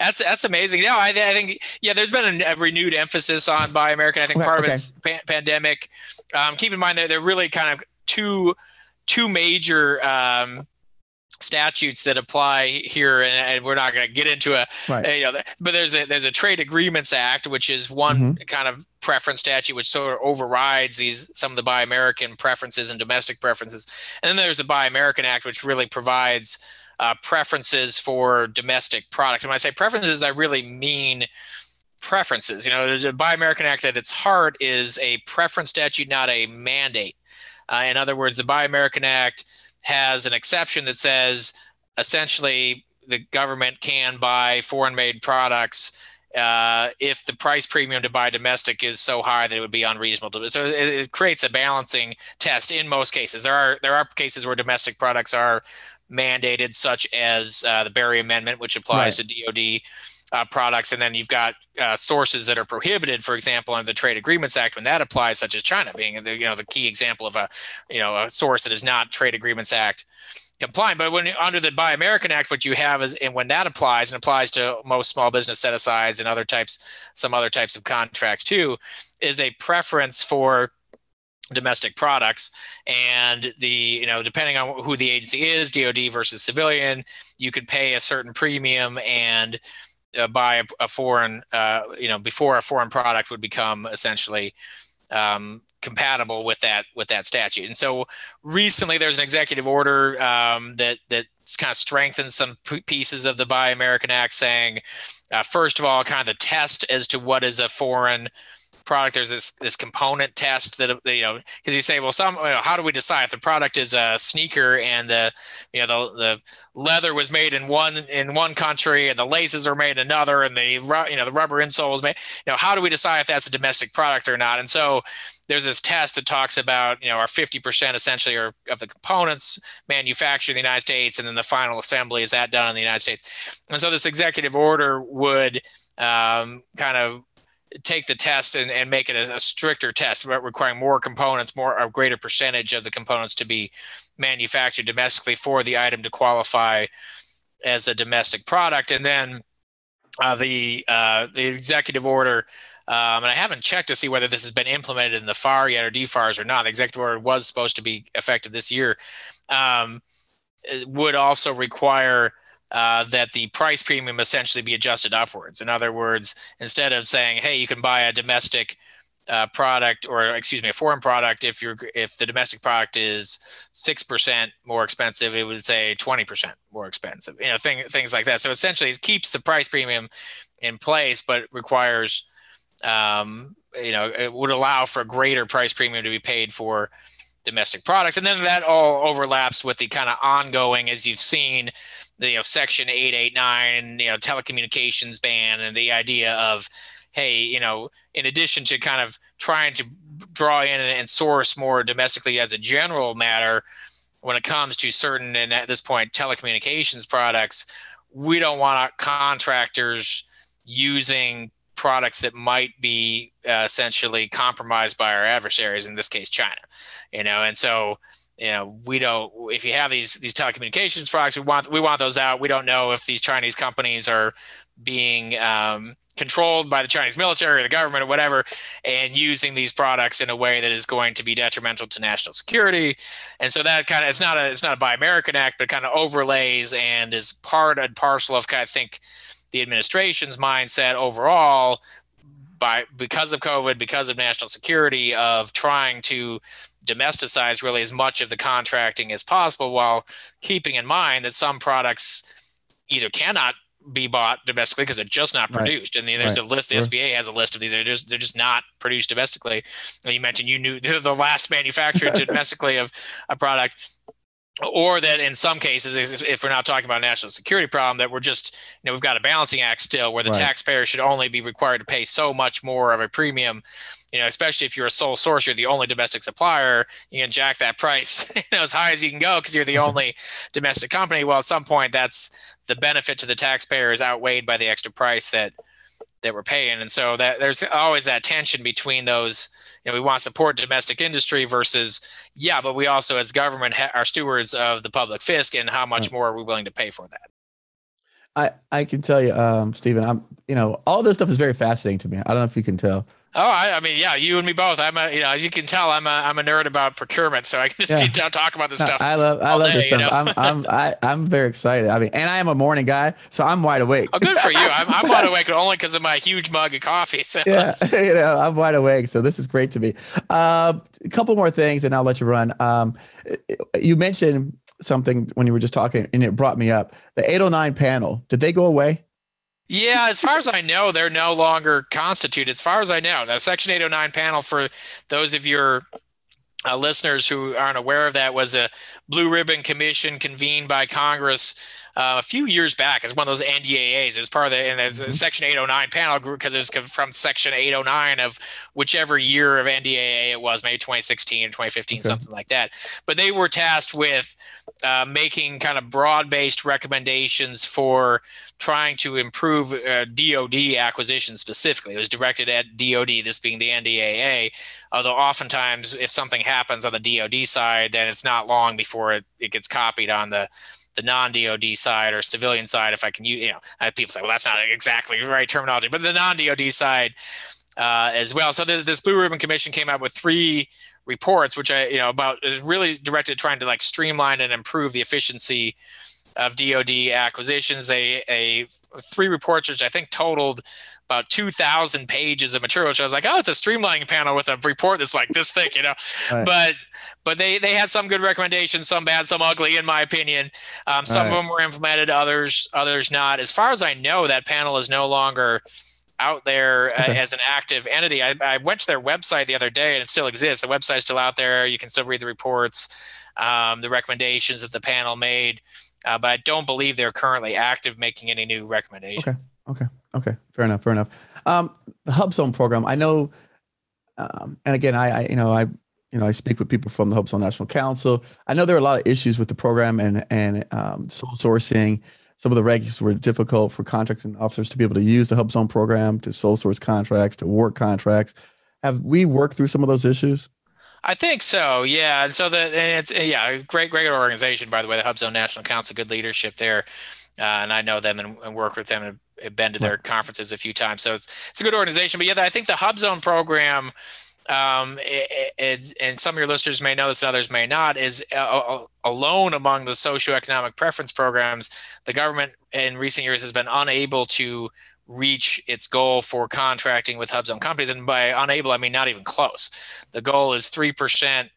that's that's amazing. Yeah, I, I think yeah. There's been a, a renewed emphasis on Buy American. I think okay, part okay. of it's pan pandemic. Um, keep in mind that they're really kind of two two major. Um, statutes that apply here, and, and we're not going to get into a, right. a, you know, but there's a there's a Trade Agreements Act, which is one mm-hmm. kind of preference statute, which sort of overrides these some of the Buy American preferences and domestic preferences, and then there's the Buy American Act, which really provides uh, preferences for domestic products. And when I say preferences, I really mean preferences. You know, the Buy American Act at its heart is a preference statute, not a mandate. Uh, in other words, the Buy American Act has an exception that says essentially the government can buy foreign-made products uh, if the price premium to buy domestic is so high that it would be unreasonable to. So it, it creates a balancing test in most cases. There are there are cases where domestic products are mandated, such as uh, the Berry Amendment, which applies right. to D O D uh, products, and then you've got uh, sources that are prohibited, for example, under the Trade Agreements Act when that applies, such as China being the you know the key example of a you know a source that is not Trade Agreements Act compliant. But when under the Buy American Act, what you have is, and when that applies and applies to most small business set asides and other types, some other types of contracts too, is a preference for domestic products. And the, you know, depending on who the agency is, D O D versus civilian, you could pay a certain premium and Uh, buy a, a foreign, uh, you know, before a foreign product would become essentially um, compatible with that with that statute. And so recently, there's an executive order um, that that kind of strengthens some pieces of the Buy American Act, saying, uh, first of all, kind of the test as to what is a foreign product. There's this this component test that, you know, because you say, well, some, you know, how do we decide if the product is a sneaker and the, you know, the, the leather was made in one in one country and the laces are made in another and the, you know, the rubber insole is made, you know, how do we decide if that's a domestic product or not? And so there's this test that talks about, you know, our fifty percent essentially are of the components manufactured in the United States, and then the final assembly, is that done in the United States? And so this executive order would um, kind of take the test and, and make it a, a stricter test, requiring more components, more a greater percentage of the components to be manufactured domestically for the item to qualify as a domestic product. And then uh, the uh, the executive order, um, and I haven't checked to see whether this has been implemented in the F A R yet or D FARS or not. The executive order was supposed to be effective this year. Um, it would also require Uh, that the price premium essentially be adjusted upwards. In other words, instead of saying, hey, you can buy a domestic uh, product, or excuse me, a foreign product, if you're if the domestic product is six percent more expensive, it would say twenty percent more expensive, you know, thing, things like that. So essentially it keeps the price premium in place, but requires, um, you know, it would allow for a greater price premium to be paid for domestic products. And then that all overlaps with the kind of ongoing, as you've seen, the, you know, Section eight eighty-nine, you know, telecommunications ban, and the idea of, hey, you know, in addition to kind of trying to draw in and source more domestically as a general matter, when it comes to certain, and at this point, telecommunications products, we don't want our contractors using products that might be uh, essentially compromised by our adversaries, in this case, China, you know, and so you know, we don't, if you have these, these telecommunications products, we want, we want those out. We don't know if these Chinese companies are being um, controlled by the Chinese military or the government or whatever, and using these products in a way that is going to be detrimental to national security. And so that kind of, it's not a, it's not a Buy American Act, but it kind of overlays and is part and parcel of kind of, I think, the administration's mindset overall, by, because of COVID, because of national security, of trying to domesticize really as much of the contracting as possible, while keeping in mind that some products either cannot be bought domestically because they're just not produced. Right. And then there's right. a list, the S B A has a list of these. They're just, they're just not produced domestically. And you mentioned you knew they're the last manufacturer domestically of a product, or that in some cases, if we're not talking about a national security problem, that we're just, you know, we've got a balancing act still where the right. taxpayer should only be required to pay so much more of a premium. You know, especially if you're a sole source, you're the only domestic supplier, you can jack that price, you know, as high as you can go because you're the only domestic company. Well, at some point, that's the benefit to the taxpayer is outweighed by the extra price that that we're paying. And so that there's always that tension between those, you know, we want to support domestic industry versus, yeah, but we also as government ha- are stewards of the public fisc, and how much more are we willing to pay for that? I, I can tell you, um, Steven, I'm, you know, all this stuff is very fascinating to me. I don't know if you can tell. Oh, I, I mean, yeah, you and me both. I'm a, you know, as you can tell, I'm a, I'm a nerd about procurement, so I can just yeah. keep talk about this no, stuff. I love, I love day, this stuff. You know? I'm, I'm, I, I'm very excited. I mean, and I am a morning guy, so I'm wide awake. Oh, good for you. I'm, I'm wide awake only because of my huge mug of coffee. So. Yeah, you know, I'm wide awake, so this is great to me. Uh, a couple more things, and I'll let you run. Um, you mentioned something when you were just talking, and it brought me up. The eight oh nine panel. Did they go away? Yeah, as far as I know, they're no longer constituted. As far as I know, now Section eight oh nine panel, for those of your uh, listeners who aren't aware of that, was a blue ribbon commission convened by Congress uh, a few years back as one of those N D A As, as part of the and as a Section eight oh nine panel group, because it's from Section eight oh nine of whichever year of N D A A it was, maybe twenty sixteen or twenty fifteen, okay. something like that. But they were tasked with uh, making kind of broad-based recommendations for trying to improve uh, D O D acquisition specifically. It was directed at D O D, this being the N D A A, although oftentimes if something happens on the D O D side, then it's not long before it, it gets copied on the, the non-D O D side or civilian side. If I can use, you know, I have people say, well, that's not exactly the right terminology, but the non-D O D side uh, as well. So the, this Blue Ribbon Commission came out with three reports, which I, you know, about is really directed at trying to like streamline and improve the efficiency of D O D acquisitions. They a three reports, which I think totaled about two thousand pages of material, which I was like, oh, it's a streamlining panel with a report that's like this thick, you know, right. but, but they, they had some good recommendations, some bad, some ugly, in my opinion. Um, some right. of them were implemented, others, others not. As far as I know, that panel is no longer out there uh, okay. as an active entity. I, I went to their website the other day and it still exists. The website's still out there. You can still read the reports, um, the recommendations that the panel made. Uh, but I don't believe they're currently active making any new recommendations. Okay, okay, okay. Fair enough, fair enough. Um, the HUBZone program, I know, um, and again, I, I, you know, I, you know, I speak with people from the HUBZone National Council. I know there are a lot of issues with the program and and um, sole sourcing. Some of the regs were difficult for contracting officers to be able to use the HUBZone program to sole source contracts, to award contracts. Have we worked through some of those issues? I think so, yeah. And so the and it's yeah, great, great organization, by the way, the HUBZone National Council, good leadership there, uh, and I know them and, and work with them and have been to their conferences a few times. So it's it's a good organization. But yeah, I think the HUBZone program, um, it, it, and some of your listeners may know this, and others may not, is uh, alone among the socioeconomic preference programs. The government in recent years has been unable to reach its goal for contracting with HUBZone companies. And by unable, I mean not even close. The goal is three percent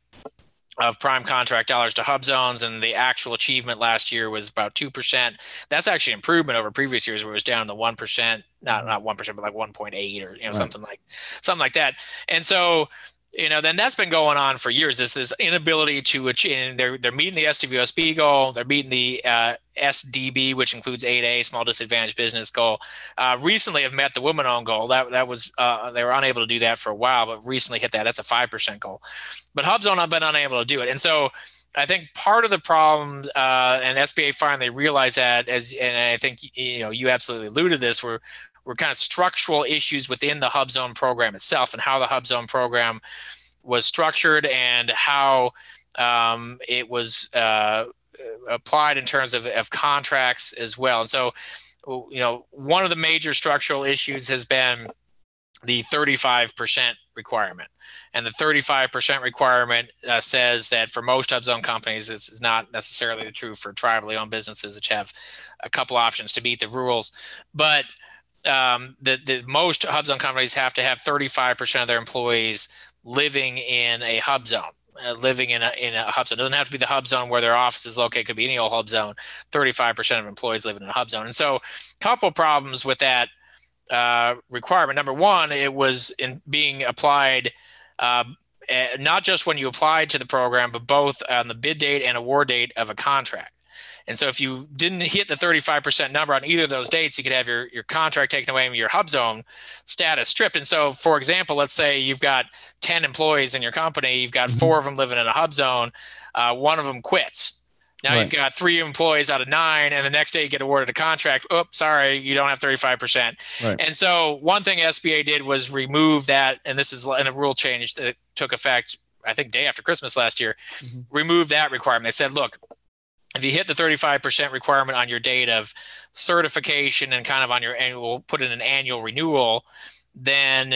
of prime contract dollars to HUBZones, and the actual achievement last year was about two percent. That's actually an improvement over previous years where it was down to one percent, not not one percent, but like one point eight or you know right. something like something like that. And so you know, then that's been going on for years. This is inability to achieve. They're they're meeting the S D V O S B goal. They're meeting the uh, S D B, which includes eight A, small disadvantaged business goal. Uh, recently, have met the women-owned goal. That that was uh, they were unable to do that for a while, but recently hit that. That's a five percent goal. But HUBZone have been unable to do it, and so I think part of the problem, uh, and S B A finally realized that. As and I think you know, you absolutely alluded to this. We're were kind of structural issues within the HUBZone program itself and how the HUBZone program was structured and how Um, it was uh, applied in terms of, of contracts as well. And so, you know, one of the major structural issues has been the thirty-five percent requirement. And the thirty-five percent requirement uh, says that for most HUBZone companies, this is not necessarily true for tribally owned businesses, which have a couple options to beat the rules. But um, the, the most HUBZone companies have to have thirty-five percent of their employees living in a HUBZone. Uh, living in a, in a HUBZone. It doesn't have to be the HUBZone where their office is located. It could be any old HUBZone. thirty-five percent of employees living in a HUBZone. And so a couple problems with that uh, requirement. Number one, it was in being applied uh, not just when you applied to the program, but both on the bid date and award date of a contract. And so if you didn't hit the thirty-five percent number on either of those dates, you could have your, your contract taken away and your HUBZone status stripped. And so, for example, let's say you've got ten employees in your company. You've got four of them living in a HUBZone. Uh, one of them quits. Now right. You've got three employees out of nine, and the next day you get awarded a contract. Oops, sorry, you don't have thirty-five percent. Right. And so one thing S B A did was remove that, and this is in a rule change that took effect, I think, day after Christmas last year, mm-hmm. remove that requirement. They said, look, if you hit the thirty-five percent requirement on your date of certification and kind of on your annual, put in an annual renewal, then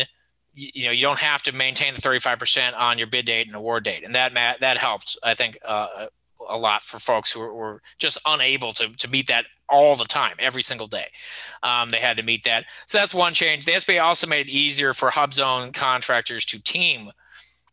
you know you don't have to maintain the thirty-five percent on your bid date and award date, and that that helped, I think, uh, a lot for folks who were, were just unable to to meet that all the time, every single day. Um, they had to meet that, so that's one change. The S B A also made it easier for HUBZone contractors to team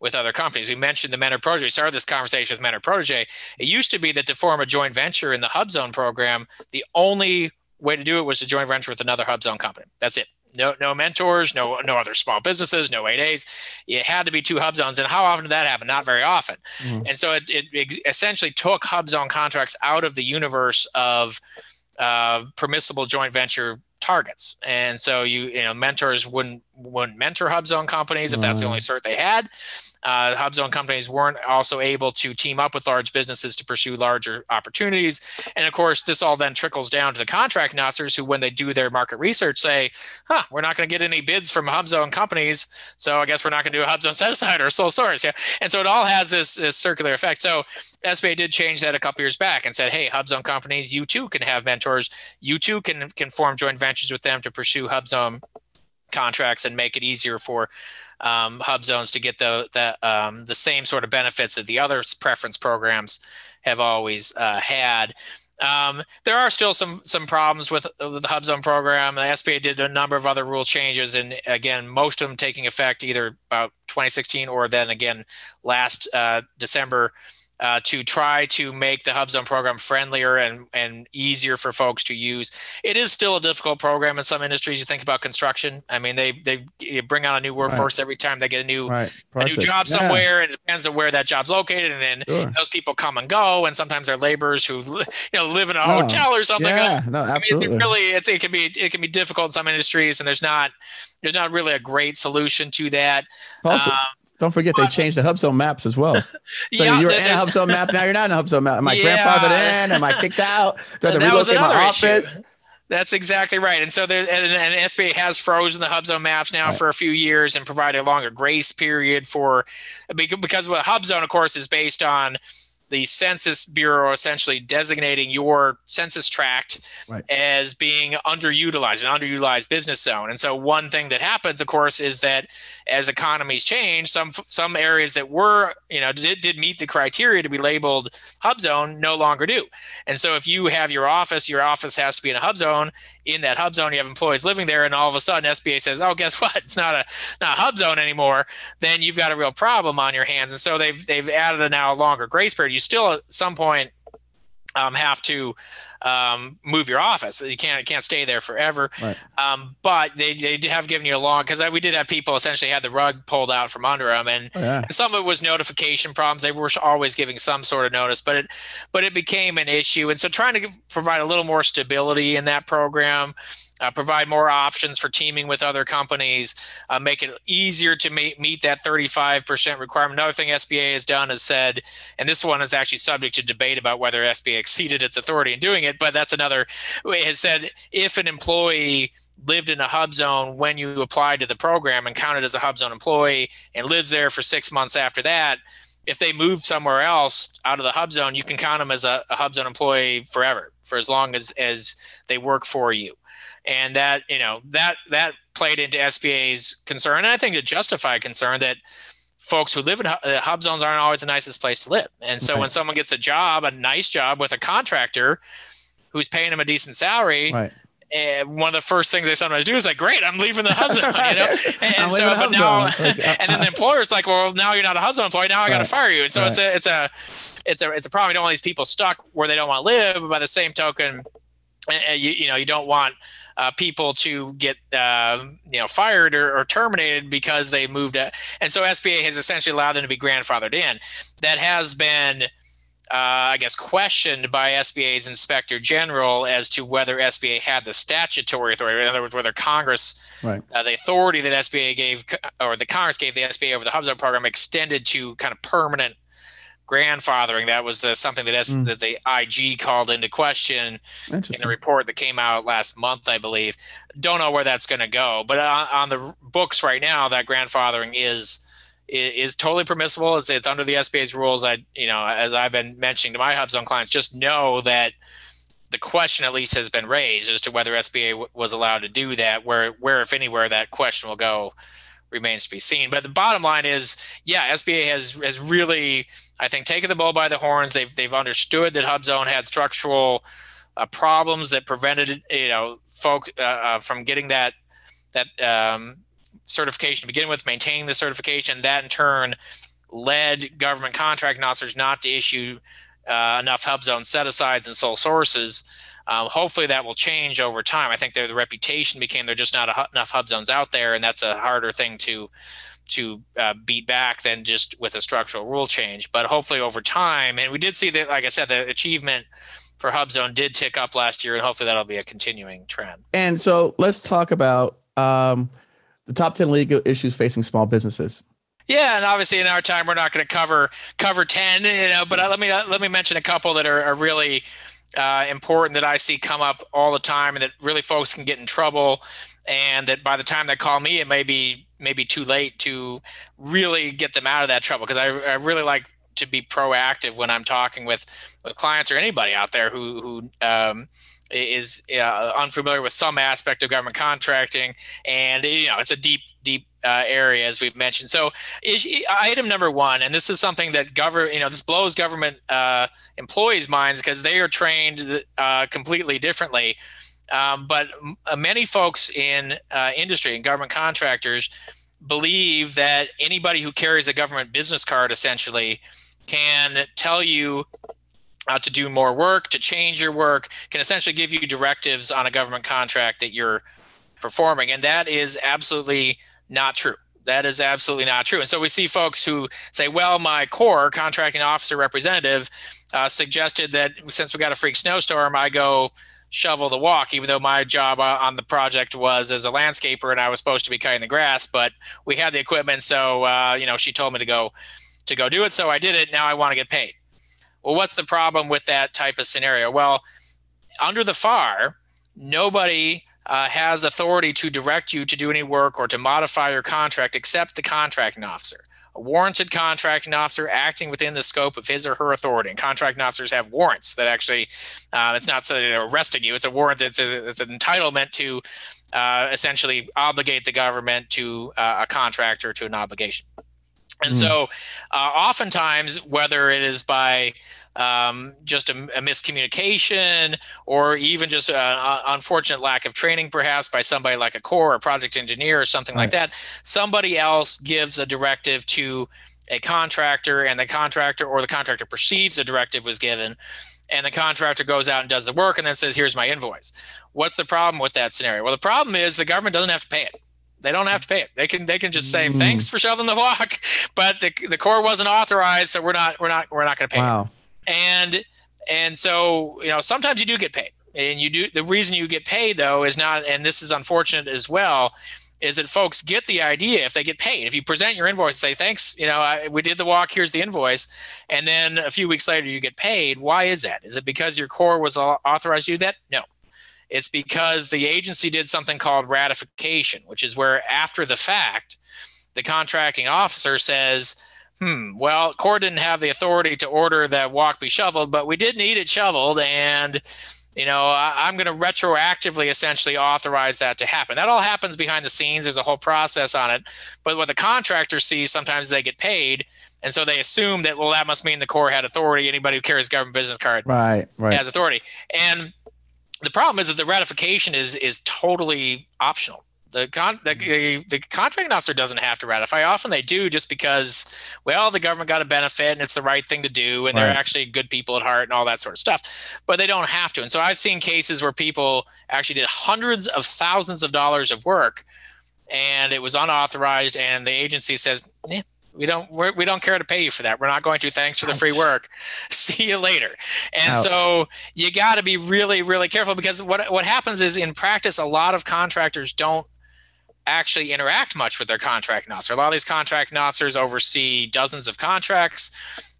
with other companies. We mentioned the mentor protege. We started this conversation with mentor protege. It used to be that to form a joint venture in the HUBZone program, the only way to do it was to joint venture with another HUBZone company. That's it. No, no mentors, no, no other small businesses, no eight A's. It had to be two HUBZones. And how often did that happen? Not very often. Mm. And so it, it essentially took HUBZone contracts out of the universe of uh, permissible joint venture targets. And so you, you know, mentors wouldn't wouldn't mentor HUBZone companies if that's the only cert they had. Uh, HUBZone companies weren't also able to team up with large businesses to pursue larger opportunities. And of course, this all then trickles down to the contract announcers who, when they do their market research, say, huh, we're not going to get any bids from HUBZone companies. So I guess we're not going to do a HUBZone set aside or sole source. Yeah. And so it all has this, this circular effect. So S B A did change that a couple years back and said, hey, HUBZone companies, you too can have mentors. You too can, can form joint ventures with them to pursue HUBZone contracts and make it easier for um, HUBZones to get the the, um, the same sort of benefits that the other preference programs have always uh, had. Um, there are still some some problems with, with the HUBZone program. The S B A did a number of other rule changes, and again, most of them taking effect either about twenty sixteen or then again last uh, December uh, to try to make the HUBZone program friendlier and, and easier for folks to use. It is still a difficult program in some industries. You think about construction. I mean, they they bring on a new workforce right. every time they get a new right. a new job somewhere, yeah. and it depends on where that job's located. And then sure. those people come and go, and sometimes they're laborers who you know live in a no. hotel or something. Yeah, no, absolutely. I mean, it really, it's, it can be it can be difficult in some industries, and there's not there's not really a great solution to that. Awesome. Um, Don't forget, they changed the HUBZone maps as well. So yeah, you're in a HUBZone map, now you're not in a HUBZone map. Am I yeah. grandfathered in? Am I kicked out? Do I have to relocate my office? Issue. That's exactly right. And so there, and, and S B A has frozen the HUBZone maps now right. for a few years and provided a longer grace period for, because what HUBZone, of course, is based on the Census Bureau essentially designating your census tract right. as being underutilized, an underutilized business zone. And so one thing that happens, of course, is that as economies change, some some areas that were, you know, did, did meet the criteria to be labeled HUBZone no longer do. And so if you have your office, your office has to be in a HUBZone. In that HUBZone, you have employees living there, and all of a sudden S B A says, oh, guess what? It's not a, not a HUBZone anymore. Then you've got a real problem on your hands. And so they've, they've added a now longer grace period. You still at some point um, have to um, move your office. You can't, can't stay there forever. Right. Um, but they, they have given you a long, because we did have people essentially had the rug pulled out from under them. And, oh, yeah. and some of it was notification problems. They were always giving some sort of notice, but it, but it became an issue. And so trying to give, provide a little more stability in that program, Uh, provide more options for teaming with other companies, uh, make it easier to meet, meet that thirty-five percent requirement. Another thing S B A has done is said, and this one is actually subject to debate about whether S B A exceeded its authority in doing it, but that's another, it has said if an employee lived in a HUBZone when you applied to the program and counted as a HUBZone employee and lives there for six months after that, if they move somewhere else out of the hub zone, you can count them as a, a hub zone employee forever, for as long as, as they work for you. And that, you know, that, that played into S B A's concern. And I think a justified concern that folks who live in uh, hub zones aren't always the nicest place to live. And so right. when someone gets a job, a nice job with a contractor who's paying them a decent salary, right. and one of the first things they sometimes do is like, great, I'm leaving the hub zone, you know? And, and so, but now, and then the employer's like, well, now you're not a hub zone employee. Now I got to right. fire you. And so right. it's a, it's a, it's a, it's a problem. You don't want these people stuck where they don't want to live, but by the same token, you, you know, you don't want uh, people to get, uh, you know, fired or, or terminated because they moved out. And so S B A has essentially allowed them to be grandfathered in. That has been, Uh, I guess, questioned by S B A's Inspector General as to whether S B A had the statutory authority, in other words, whether Congress, right. uh, the authority that S B A gave, or the Congress gave the S B A over the HUBZone program, extended to kind of permanent grandfathering. That was uh, something that, S- mm. that the I G called into question in the report that came out last month, I believe. Don't know where that's going to go, but on, on the books right now, that grandfathering is is totally permissible. It's, it's under the S B A's rules. I, you know, as I've been mentioning to my HUBZone clients, just know that the question at least has been raised as to whether S B A w- was allowed to do that. Where, where, if anywhere, that question will go remains to be seen. But the bottom line is, yeah, S B A has has really, I think, taken the bull by the horns. They've they've understood that HUBZone had structural uh, problems that prevented, you know, folks uh, uh, from getting that that. Um, certification to begin with, maintaining the certification. That in turn led government contracting officers not to issue uh, enough HUBZone set-asides and sole sources. Um, hopefully that will change over time. I think their the reputation became they're just not a, enough HUBZones out there, and that's a harder thing to to uh, beat back than just with a structural rule change. But hopefully over time, and we did see that, like I said, the achievement for HUBZone did tick up last year, and hopefully that'll be a continuing trend. And so let's talk about um, the top ten legal issues facing small businesses. Yeah, and obviously in our time we're not going to cover cover ten, you know. But let me let me mention a couple that are, are really uh, important that I see come up all the time, and that really folks can get in trouble, and that by the time they call me, it may be maybe too late to really get them out of that trouble. Because I, I really like to be proactive when I'm talking with, with clients or anybody out there who who. Um, is uh, unfamiliar with some aspect of government contracting, and you know it's a deep, deep uh, area, as we've mentioned. So, is, item number one, and this is something that government, you know, this blows government uh, employees' minds because they are trained uh, completely differently. Um, but uh, many folks in uh, industry and government contractors believe that anybody who carries a government business card essentially can tell you Uh, to do more work, to change your work, can essentially give you directives on a government contract that you're performing. And that is absolutely not true. That is absolutely not true. And so we see folks who say, well, my core contracting officer representative uh, suggested that since we got a freak snowstorm, I go shovel the walk, even though my job on the project was as a landscaper and I was supposed to be cutting the grass, but we had the equipment. So, uh, you know, she told me to go to go do it. So I did it. Now I want to get paid. Well, what's the problem with that type of scenario? Well, under the F A R, nobody uh, has authority to direct you to do any work or to modify your contract except the contracting officer. A warranted contracting officer acting within the scope of his or her authority. And contracting officers have warrants that actually, uh, it's not so they're arresting you. It's a warrant. It's, a, it's an entitlement to uh, essentially obligate the government to uh, a contract or to an obligation. And so uh, oftentimes, whether it is by um, just a, a miscommunication or even just an unfortunate lack of training, perhaps by somebody like a core or project engineer or something right. like that, somebody else gives a directive to a contractor, and the contractor or the contractor perceives a directive was given, and the contractor goes out and does the work and then says, here's my invoice. What's the problem with that scenario? Well, the problem is the government doesn't have to pay it. They don't have to pay it. They can they can just say thanks for shoving the walk, but the the Corps wasn't authorized, so we're not we're not we're not going to pay. Wow. It. And and so you know sometimes you do get paid, and you do the reason you get paid though is not, and this is unfortunate as well, is that folks get the idea if they get paid if you present your invoice and say thanks you know I, we did the walk, here's the invoice, and then a few weeks later you get paid. Why is that? Is it because your Corps was authorized to do that? No. It's because the agency did something called ratification, which is where after the fact, the contracting officer says, hmm, well, court didn't have the authority to order that walk be shoveled, but we did need it shoveled, and you know, I, I'm going to retroactively essentially authorize that to happen. That all happens behind the scenes. There's a whole process on it. But what the contractor sees, sometimes they get paid, and so they assume that, well, that must mean the Corps had authority. Anybody who carries a government business card right, right. has authority. And the problem is that the ratification is is totally optional. The, con the, the, the contracting officer doesn't have to ratify. Often they do just because, well, the government got a benefit and it's the right thing to do, and right. they're actually good people at heart and all that sort of stuff. But they don't have to. And so I've seen cases where people actually did hundreds of thousands of dollars of work, and it was unauthorized, and the agency says, eh, we don't we're, we don't care to pay you for that. We're not going to. Thanks for the free work. See you later. And Ouch. So you got to be really, really careful, because what what happens is, in practice, a lot of contractors don't actually interact much with their contracting officer. A lot of these contracting officers oversee dozens of contracts.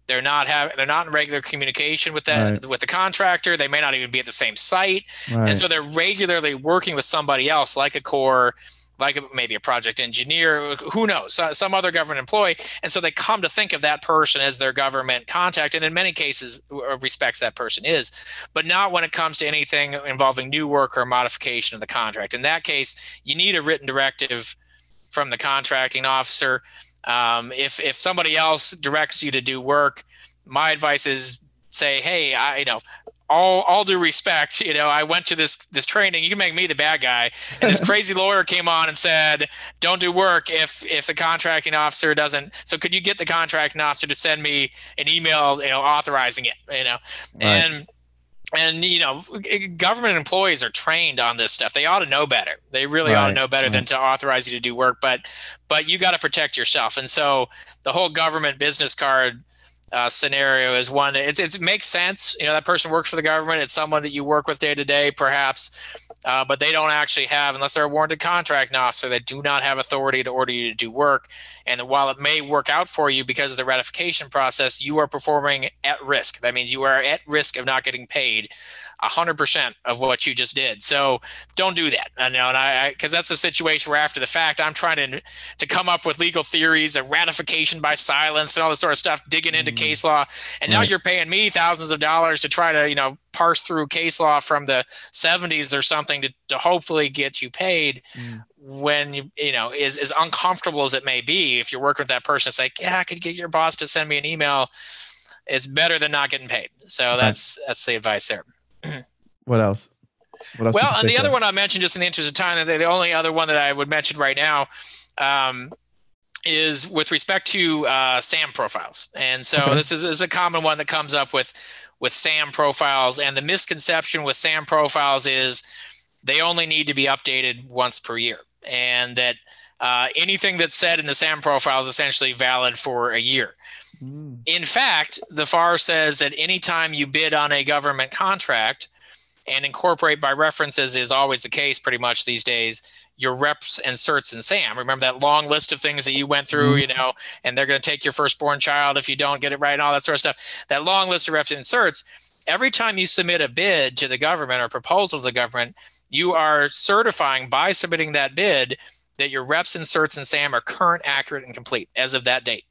They're not have they're not in regular communication with that right. with the contractor. They may not even be at the same site, right. and so they're regularly working with somebody else, like a Corps, like a, maybe a project engineer, who knows, so, some other government employee, and so they come to think of that person as their government contact, and in many cases, respects that person is, but not when it comes to anything involving new work or modification of the contract. In that case, you need a written directive from the contracting officer. Um, if if somebody else directs you to do work, my advice is say, hey, I you know. All, all due respect, you know, I went to this this training. You can make me the bad guy. And this crazy lawyer came on and said, "Don't do work if if the contracting officer doesn't." So could you get the contracting officer to send me an email, you know, authorizing it? You know, right. and and you know, government employees are trained on this stuff. They ought to know better. They really right. ought to know better right. than to authorize you to do work. But but you got to protect yourself. And so the whole government business card Uh, scenario is one. It's, it's, it makes sense. You know, that person works for the government. It's someone that you work with day to day, perhaps, uh, but they don't actually have, unless they're a warranted contracting officer, they do not have authority to order you to do work. And while it may work out for you because of the ratification process, you are performing at risk. That means you are at risk of not getting paid one hundred percent of what you just did. So don't do that. I know, and I, because that's the situation where after the fact, I'm trying to to come up with legal theories of ratification by silence and all this sort of stuff, digging into mm-hmm. case law. And right. now you're paying me thousands of dollars to try to, you know, parse through case law from the seventies or something to, to hopefully get you paid. Mm. When you, you know, is as uncomfortable as it may be, if you're working with that person, it's like, yeah, I could get your boss to send me an email. It's better than not getting paid. So okay. that's that's the advice there. What else? What else well, and the other of? one I mentioned, just in the interest of time, the, the only other one that I would mention right now um, is with respect to uh, SAM profiles. And so okay. this, is, this is a common one that comes up with, with SAM profiles. And the misconception with SAM profiles is they only need to be updated once per year, and that uh, anything that's said in the SAM profile is essentially valid for a year. Mm. In fact, the F A R says that anytime you bid on a government contract and incorporate by references is always the case pretty much these days, your reps and certs in SAM. Remember that long list of things that you went through, mm. you know, and they're going to take your firstborn child if you don't get it right and all that sort of stuff. That long list of reps and certs, every time you submit a bid to the government or proposal to the government, you are certifying by submitting that bid that your reps and certs in SAM are current, accurate, and complete as of that date.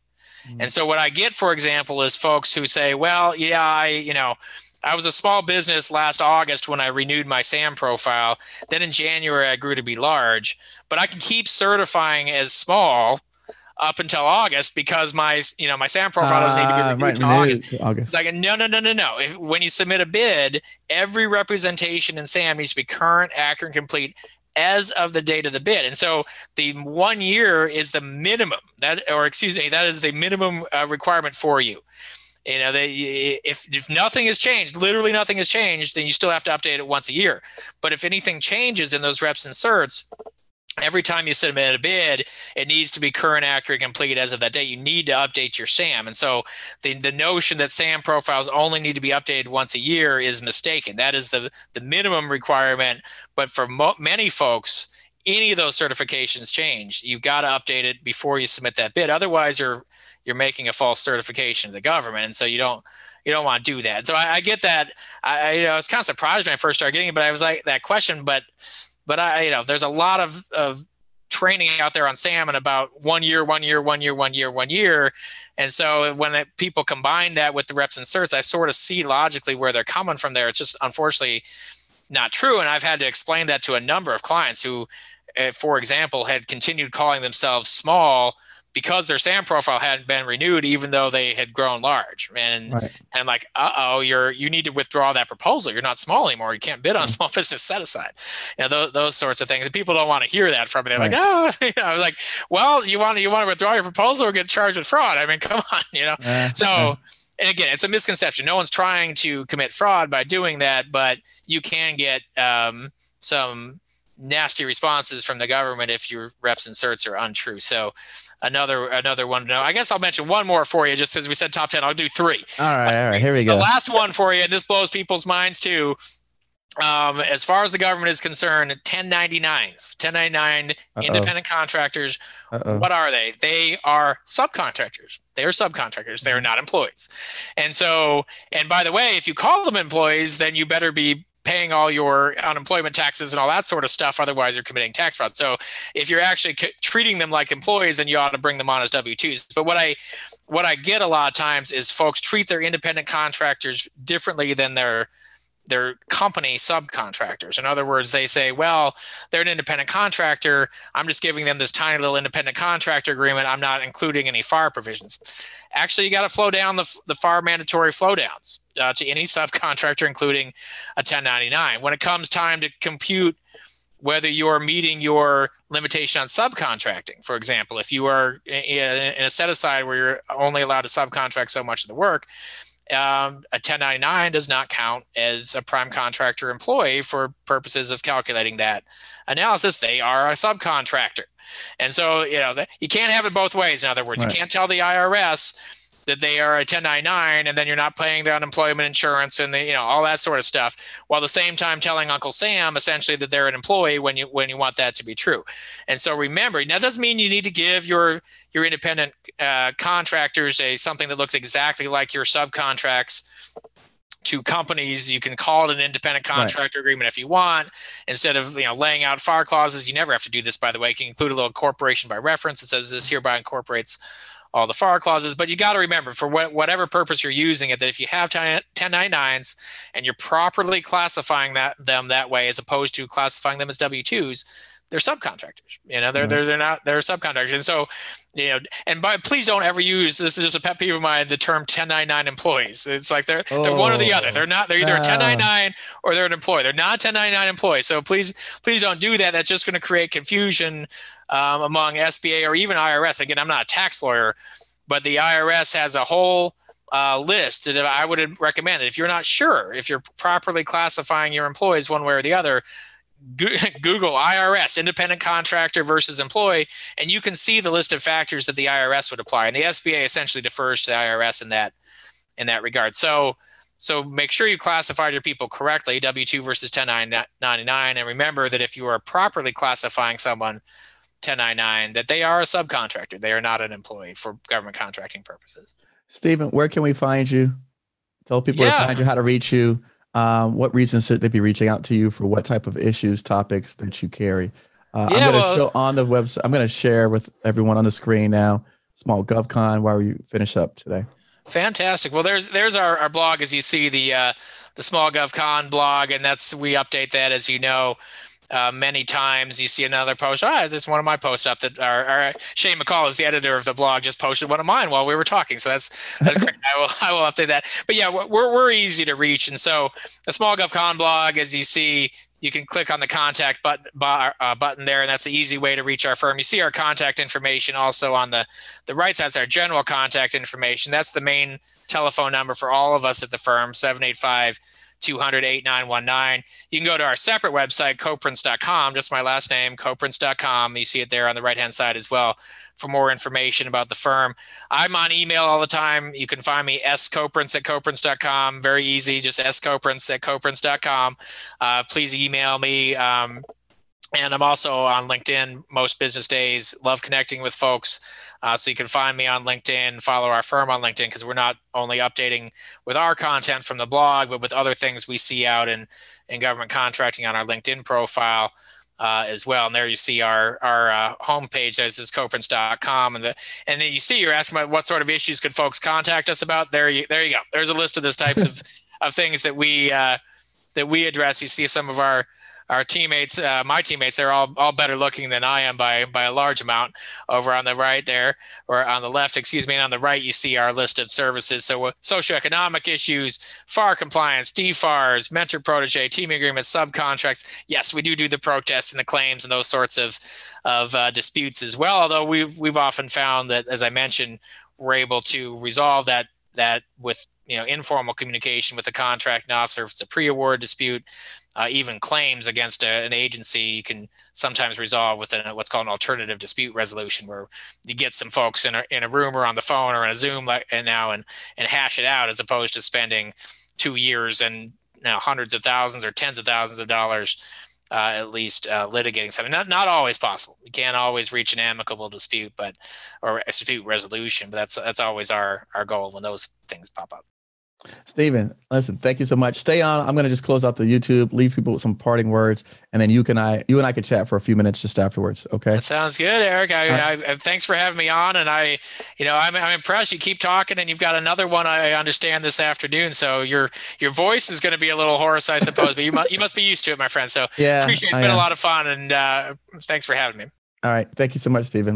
And so what I get, for example, is folks who say, well, yeah, I, you know, I was a small business last August when I renewed my SAM profile. Then in January, I grew to be large, but I can keep certifying as small up until August because my, you know, my SAM profile doesn't need to be renewed, uh, right, until renewed August. To August. It's like, no, no, no, no, no. If, when you submit a bid, every representation in SAM needs to be current, accurate, and complete as of the date of the bid. And so the one year is the minimum that, or excuse me, that is the minimum uh, requirement for you. You know, they, if, if nothing has changed, literally nothing has changed, then you still have to update it once a year. But if anything changes in those reps and certs, every time you submit a bid, it needs to be current, accurate, complete as of that date. You need to update your SAM. And so the, the notion that SAM profiles only need to be updated once a year is mistaken. That is the, the minimum requirement. But for mo many folks, any of those certifications change, you've got to update it before you submit that bid. Otherwise, you're you're making a false certification to the government. And so you don't you don't want to do that. So I, I get that. I, you know, I was kind of surprised when I first started getting it, but I was like that question. But But I, you know, there's a lot of, of training out there on SAM in about one year, one year, one year, one year, one year. And so when it, people combine that with the reps and certs, I sort of see logically where they're coming from there. It's just unfortunately not true. And I've had to explain that to a number of clients who, uh, for example, had continued calling themselves small because their SAM profile hadn't been renewed, even though they had grown large. And right. and like, uh-oh, you're, you need to withdraw that proposal. You're not small anymore. You can't bid on mm-hmm. small business set aside. You know, those, those sorts of things. And people don't want to hear that from me. They're right. like, oh, you know, like, well, you want to, you want to withdraw your proposal or get charged with fraud. I mean, come on, you know? Uh, so, uh-huh. and again, it's a misconception. No one's trying to commit fraud by doing that, but you can get um, some nasty responses from the government if your reps and certs are untrue. So another another one to know. I guess I'll mention one more for you, just because we said top ten. I'll do three. All right, all right. Here we go. The last one for you, and this blows people's minds too. Um, as far as the government is concerned, ten ninety-nines, ten ninety-nine Uh-oh. independent contractors, Uh-oh. what are they? They are subcontractors. They are subcontractors. They are not employees. And so, and by the way, if you call them employees, then you better be paying all your unemployment taxes and all that sort of stuff. Otherwise, you're committing tax fraud. So if you're actually c- treating them like employees, then you ought to bring them on as W twos. But what I what I get a lot of times is folks treat their independent contractors differently than their their company subcontractors. In other words, they say, well, they're an independent contractor. I'm just giving them this tiny little independent contractor agreement. I'm not including any F A R provisions. Actually, you got to flow down the, the F A R mandatory flow downs uh, to any subcontractor, including a ten ninety-nine. When it comes time to compute whether you're meeting your limitation on subcontracting, for example, if you are in a set aside where you're only allowed to subcontract so much of the work, Um, a ten ninety-nine does not count as a prime contractor employee for purposes of calculating that analysis. They are a subcontractor. And so, you know, that, you can't have it both ways. In other words, right. you can't tell the I R S that they are a ten ninety-nine and then you're not paying their unemployment insurance and the, you know, all that sort of stuff, while at the same time telling Uncle Sam essentially that they're an employee when you, when you want that to be true. And so remember, now that doesn't mean you need to give your, your independent uh, contractors a, something that looks exactly like your subcontracts to companies. You can call it an independent contractor right. agreement if you want. Instead of, you know, laying out F A R clauses, you never have to do this, by the way. You can include a little corporation by reference that says this hereby incorporates all the F A R clauses. But you got to remember, for wh- whatever purpose you're using it, that if you have ten ninety-nines and you're properly classifying that them that way, as opposed to classifying them as W twos, they're subcontractors. You know, they're mm-hmm. they're they're not they're subcontractors. And so, you know, and by, please don't ever use, this is just a pet peeve of mine, the term ten ninety-nine employees. It's like they're oh, they're one or the other. They're not they're either uh, a ten ninety-nine or they're an employee. They're not ten ninety-nine employees. So please please don't do that. That's just going to create confusion um, among S B A or even I R S. Again, I'm not a tax lawyer, but the I R S has a whole uh, list that I would recommend that if you're not sure if you're properly classifying your employees one way or the other, Google I R S, independent contractor versus employee, and you can see the list of factors that the I R S would apply. And the S B A essentially defers to the I R S in that in that regard. So, so make sure you classified your people correctly, W two versus ten ninety-nine. And remember that if you are properly classifying someone ten ninety-nine, that they are a subcontractor. They are not an employee for government contracting purposes. Steven, where can we find you? Tell people yeah. where to find you, how to reach you. Um, what reasons should they be reaching out to you for what type of issues, topics that you carry? Uh, yeah, I'm going to well, show on the website. I'm going to share with everyone on the screen now, SmallGovCon, while you finish up today. Fantastic. Well, there's there's our, our blog, as you see, the uh, the SmallGovCon blog, and that's we update that, as you know, uh, many times. You see another post. Ah, oh, there's one of my posts up that our, our Shane McCall is the editor of the blog, just posted one of mine while we were talking. So that's that's great. I will I will update that. But yeah, we're we're easy to reach, and so the SmallGovCon blog, as you see, you can click on the contact button uh, button there, and that's the easy way to reach our firm. You see our contact information also on the the right side. That's our general contact information. That's the main telephone number for all of us at the firm, seven eight five, two hundred, eighty-nine nineteen. You can go to our separate website, koprince dot com, just my last name, koprince dot com. You see it there on the right-hand side as well for more information about the firm. I'm on email all the time. You can find me, s koprince at koprince dot com. Very easy, just s koprince at koprince dot com. Uh, please email me. Um, and I'm also on LinkedIn most business days. Love connecting with folks. Uh, so you can find me on LinkedIn, follow our firm on LinkedIn, because we're not only updating with our content from the blog, but with other things we see out in, in government contracting on our LinkedIn profile. uh, as well. And there you see our our uh, homepage that says koprince dot com, and the and then you see you're asking about what sort of issues could folks contact us about. There you there you go. There's a list of these types of of things that we uh, that we address. You see some of our our teammates, uh, my teammates, they're all all better looking than I am by by a large amount. Over on the right there, or on the left, excuse me, and on the right, you see our list of services. So uh, socioeconomic issues, F A R compliance, D FARS, mentor protege, teaming agreements, subcontracts. Yes, we do do the protests and the claims and those sorts of of uh, disputes as well. Although we've we've often found that, as I mentioned, we're able to resolve that that with you know informal communication with the contracting officer. If it's a pre-award dispute, Uh, even claims against a, an agency, you can sometimes resolve with a, what's called an alternative dispute resolution, where you get some folks in a, in a room or on the phone or in a Zoom like, and now and, and hash it out, as opposed to spending two years and you know, hundreds of thousands or tens of thousands of dollars uh, at least uh, litigating something. Not, not always possible. You can't always reach an amicable dispute, but or dispute resolution, but that's, that's always our, our goal when those things pop up. Steven, listen, thank you so much. Stay on. I'm going to just close out the YouTube, leave people with some parting words, and then you can I, you and I could chat for a few minutes just afterwards. Okay. That sounds good, Eric. I, right. I, I, thanks for having me on. And I, you know, I'm, I'm impressed. You keep talking, and you've got another one, I understand, this afternoon. So your your voice is going to be a little hoarse, I suppose, but you must you must be used to it, my friend. So yeah, appreciate it. It's been a lot of fun, and uh, thanks for having me. All right. Thank you so much, Steven.